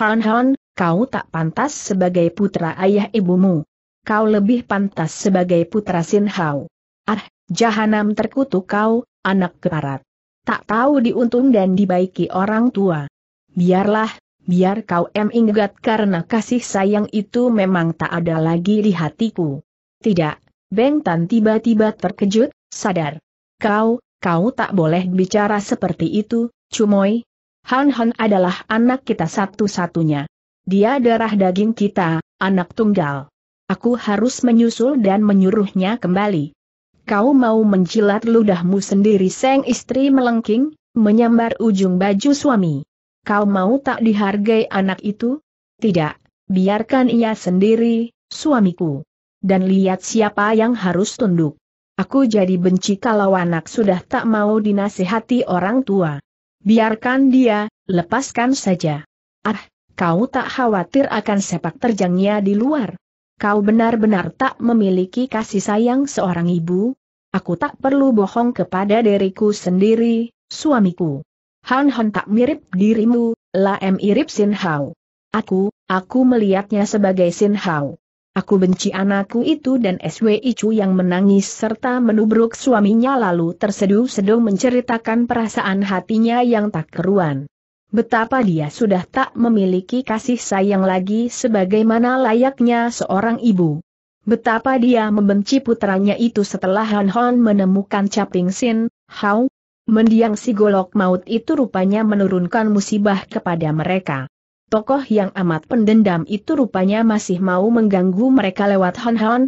Han Han, kau tak pantas sebagai putra ayah ibumu. Kau lebih pantas sebagai putra Sin Hao. Ah, jahanam terkutuk kau, anak keparat. Tak tahu diuntung dan dibaiki orang tua. Biarlah, biar kau em ingat karena kasih sayang itu memang tak ada lagi di hatiku. Tidak, Beng Tan tiba-tiba terkejut, sadar. Kau, kau tak boleh bicara seperti itu, Cumoy. Han Han adalah anak kita satu-satunya. Dia darah daging kita, anak tunggal. Aku harus menyusul dan menyuruhnya kembali. Kau mau menjilat ludahmu sendiri. Sang istri melengking, menyambar ujung baju suami. Kau mau tak dihargai anak itu? Tidak, biarkan ia sendiri, suamiku. Dan lihat siapa yang harus tunduk. Aku jadi benci kalau anak sudah tak mau dinasihati orang tua. Biarkan dia, lepaskan saja. Ah, kau tak khawatir akan sepak terjangnya di luar? Kau benar-benar tak memiliki kasih sayang seorang ibu? Aku tak perlu bohong kepada diriku sendiri, suamiku. Han Han tak mirip dirimu, Lam mirip Sin Hao. Aku, aku melihatnya sebagai Sin Hao. Aku benci anakku itu dan S W Ichu yang menangis serta menubruk suaminya lalu terseduh-seduh menceritakan perasaan hatinya yang tak keruan. Betapa dia sudah tak memiliki kasih sayang lagi sebagaimana layaknya seorang ibu. Betapa dia membenci putranya itu setelah Han Han menemukan caping Sin Hao. Mendiang si golok maut itu rupanya menurunkan musibah kepada mereka. Tokoh yang amat pendendam itu rupanya masih mau mengganggu mereka lewat Han Han.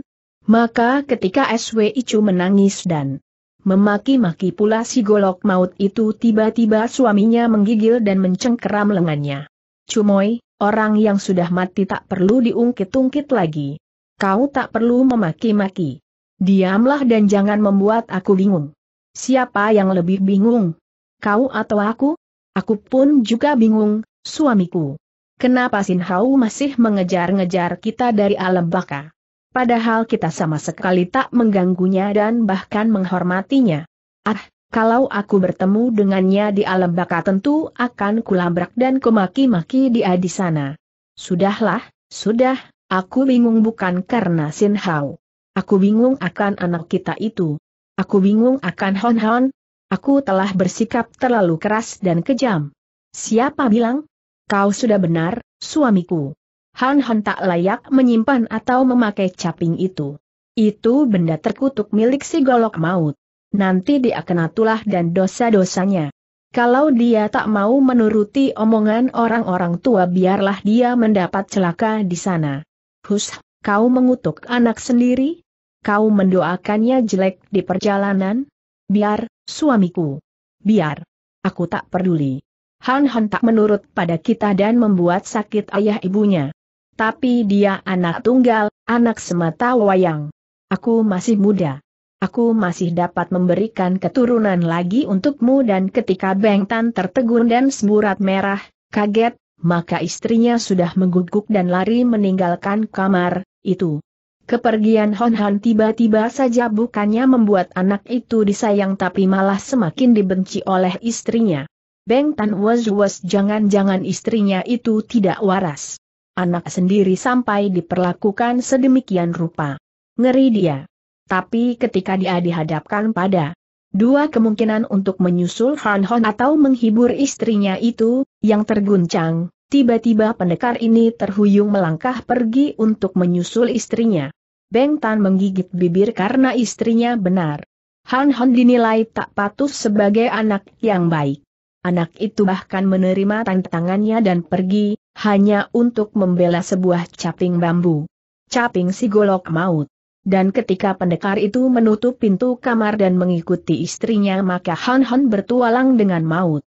Maka ketika S W Ichu menangis dan memaki-maki pula si golok maut itu, tiba-tiba suaminya menggigil dan mencengkeram lengannya. Cumoy, orang yang sudah mati tak perlu diungkit-ungkit lagi. Kau tak perlu memaki-maki. Diamlah dan jangan membuat aku bingung. Siapa yang lebih bingung? Kau atau aku? Aku pun juga bingung, suamiku. Kenapa Sin Hao masih mengejar-ngejar kita dari alam baka? Padahal kita sama sekali tak mengganggunya dan bahkan menghormatinya. Ah, kalau aku bertemu dengannya di alam baka tentu akan kulabrak dan kumaki-maki dia di sana. Sudahlah, sudah, aku bingung bukan karena Sin Hao. Aku bingung akan anak kita itu. Aku bingung akan Han Han. Aku telah bersikap terlalu keras dan kejam. Siapa bilang? Kau sudah benar, suamiku. Han Han tak layak menyimpan atau memakai caping itu. Itu benda terkutuk milik si golok maut. Nanti dia kena tulah dan dosa-dosanya. Kalau dia tak mau menuruti omongan orang-orang tua, biarlah dia mendapat celaka di sana. Hus, kau mengutuk anak sendiri? Kau mendoakannya jelek di perjalanan? Biar, suamiku. Biar. Aku tak peduli. Han Han tak menurut pada kita dan membuat sakit ayah ibunya. Tapi dia anak tunggal, anak semata wayang. Aku masih muda. Aku masih dapat memberikan keturunan lagi untukmu. Dan ketika Beng Tan tertegun dan semburat merah, kaget, maka istrinya sudah mengguguk dan lari meninggalkan kamar itu. Kepergian Han Han tiba-tiba saja bukannya membuat anak itu disayang, tapi malah semakin dibenci oleh istrinya. Beng Tan was-was jangan-jangan istrinya itu tidak waras. Anak sendiri sampai diperlakukan sedemikian rupa. Ngeri dia. Tapi ketika dia dihadapkan pada dua kemungkinan untuk menyusul Han Han atau menghibur istrinya itu, yang terguncang, tiba-tiba pendekar ini terhuyung melangkah pergi untuk menyusul istrinya. Beng Tan menggigit bibir karena istrinya benar. Han Han dinilai tak patuh sebagai anak yang baik. Anak itu bahkan menerima tantangannya dan pergi, hanya untuk membela sebuah caping bambu. Caping si golok maut. Dan ketika pendekar itu menutup pintu kamar dan mengikuti istrinya, maka Han Han bertualang dengan maut.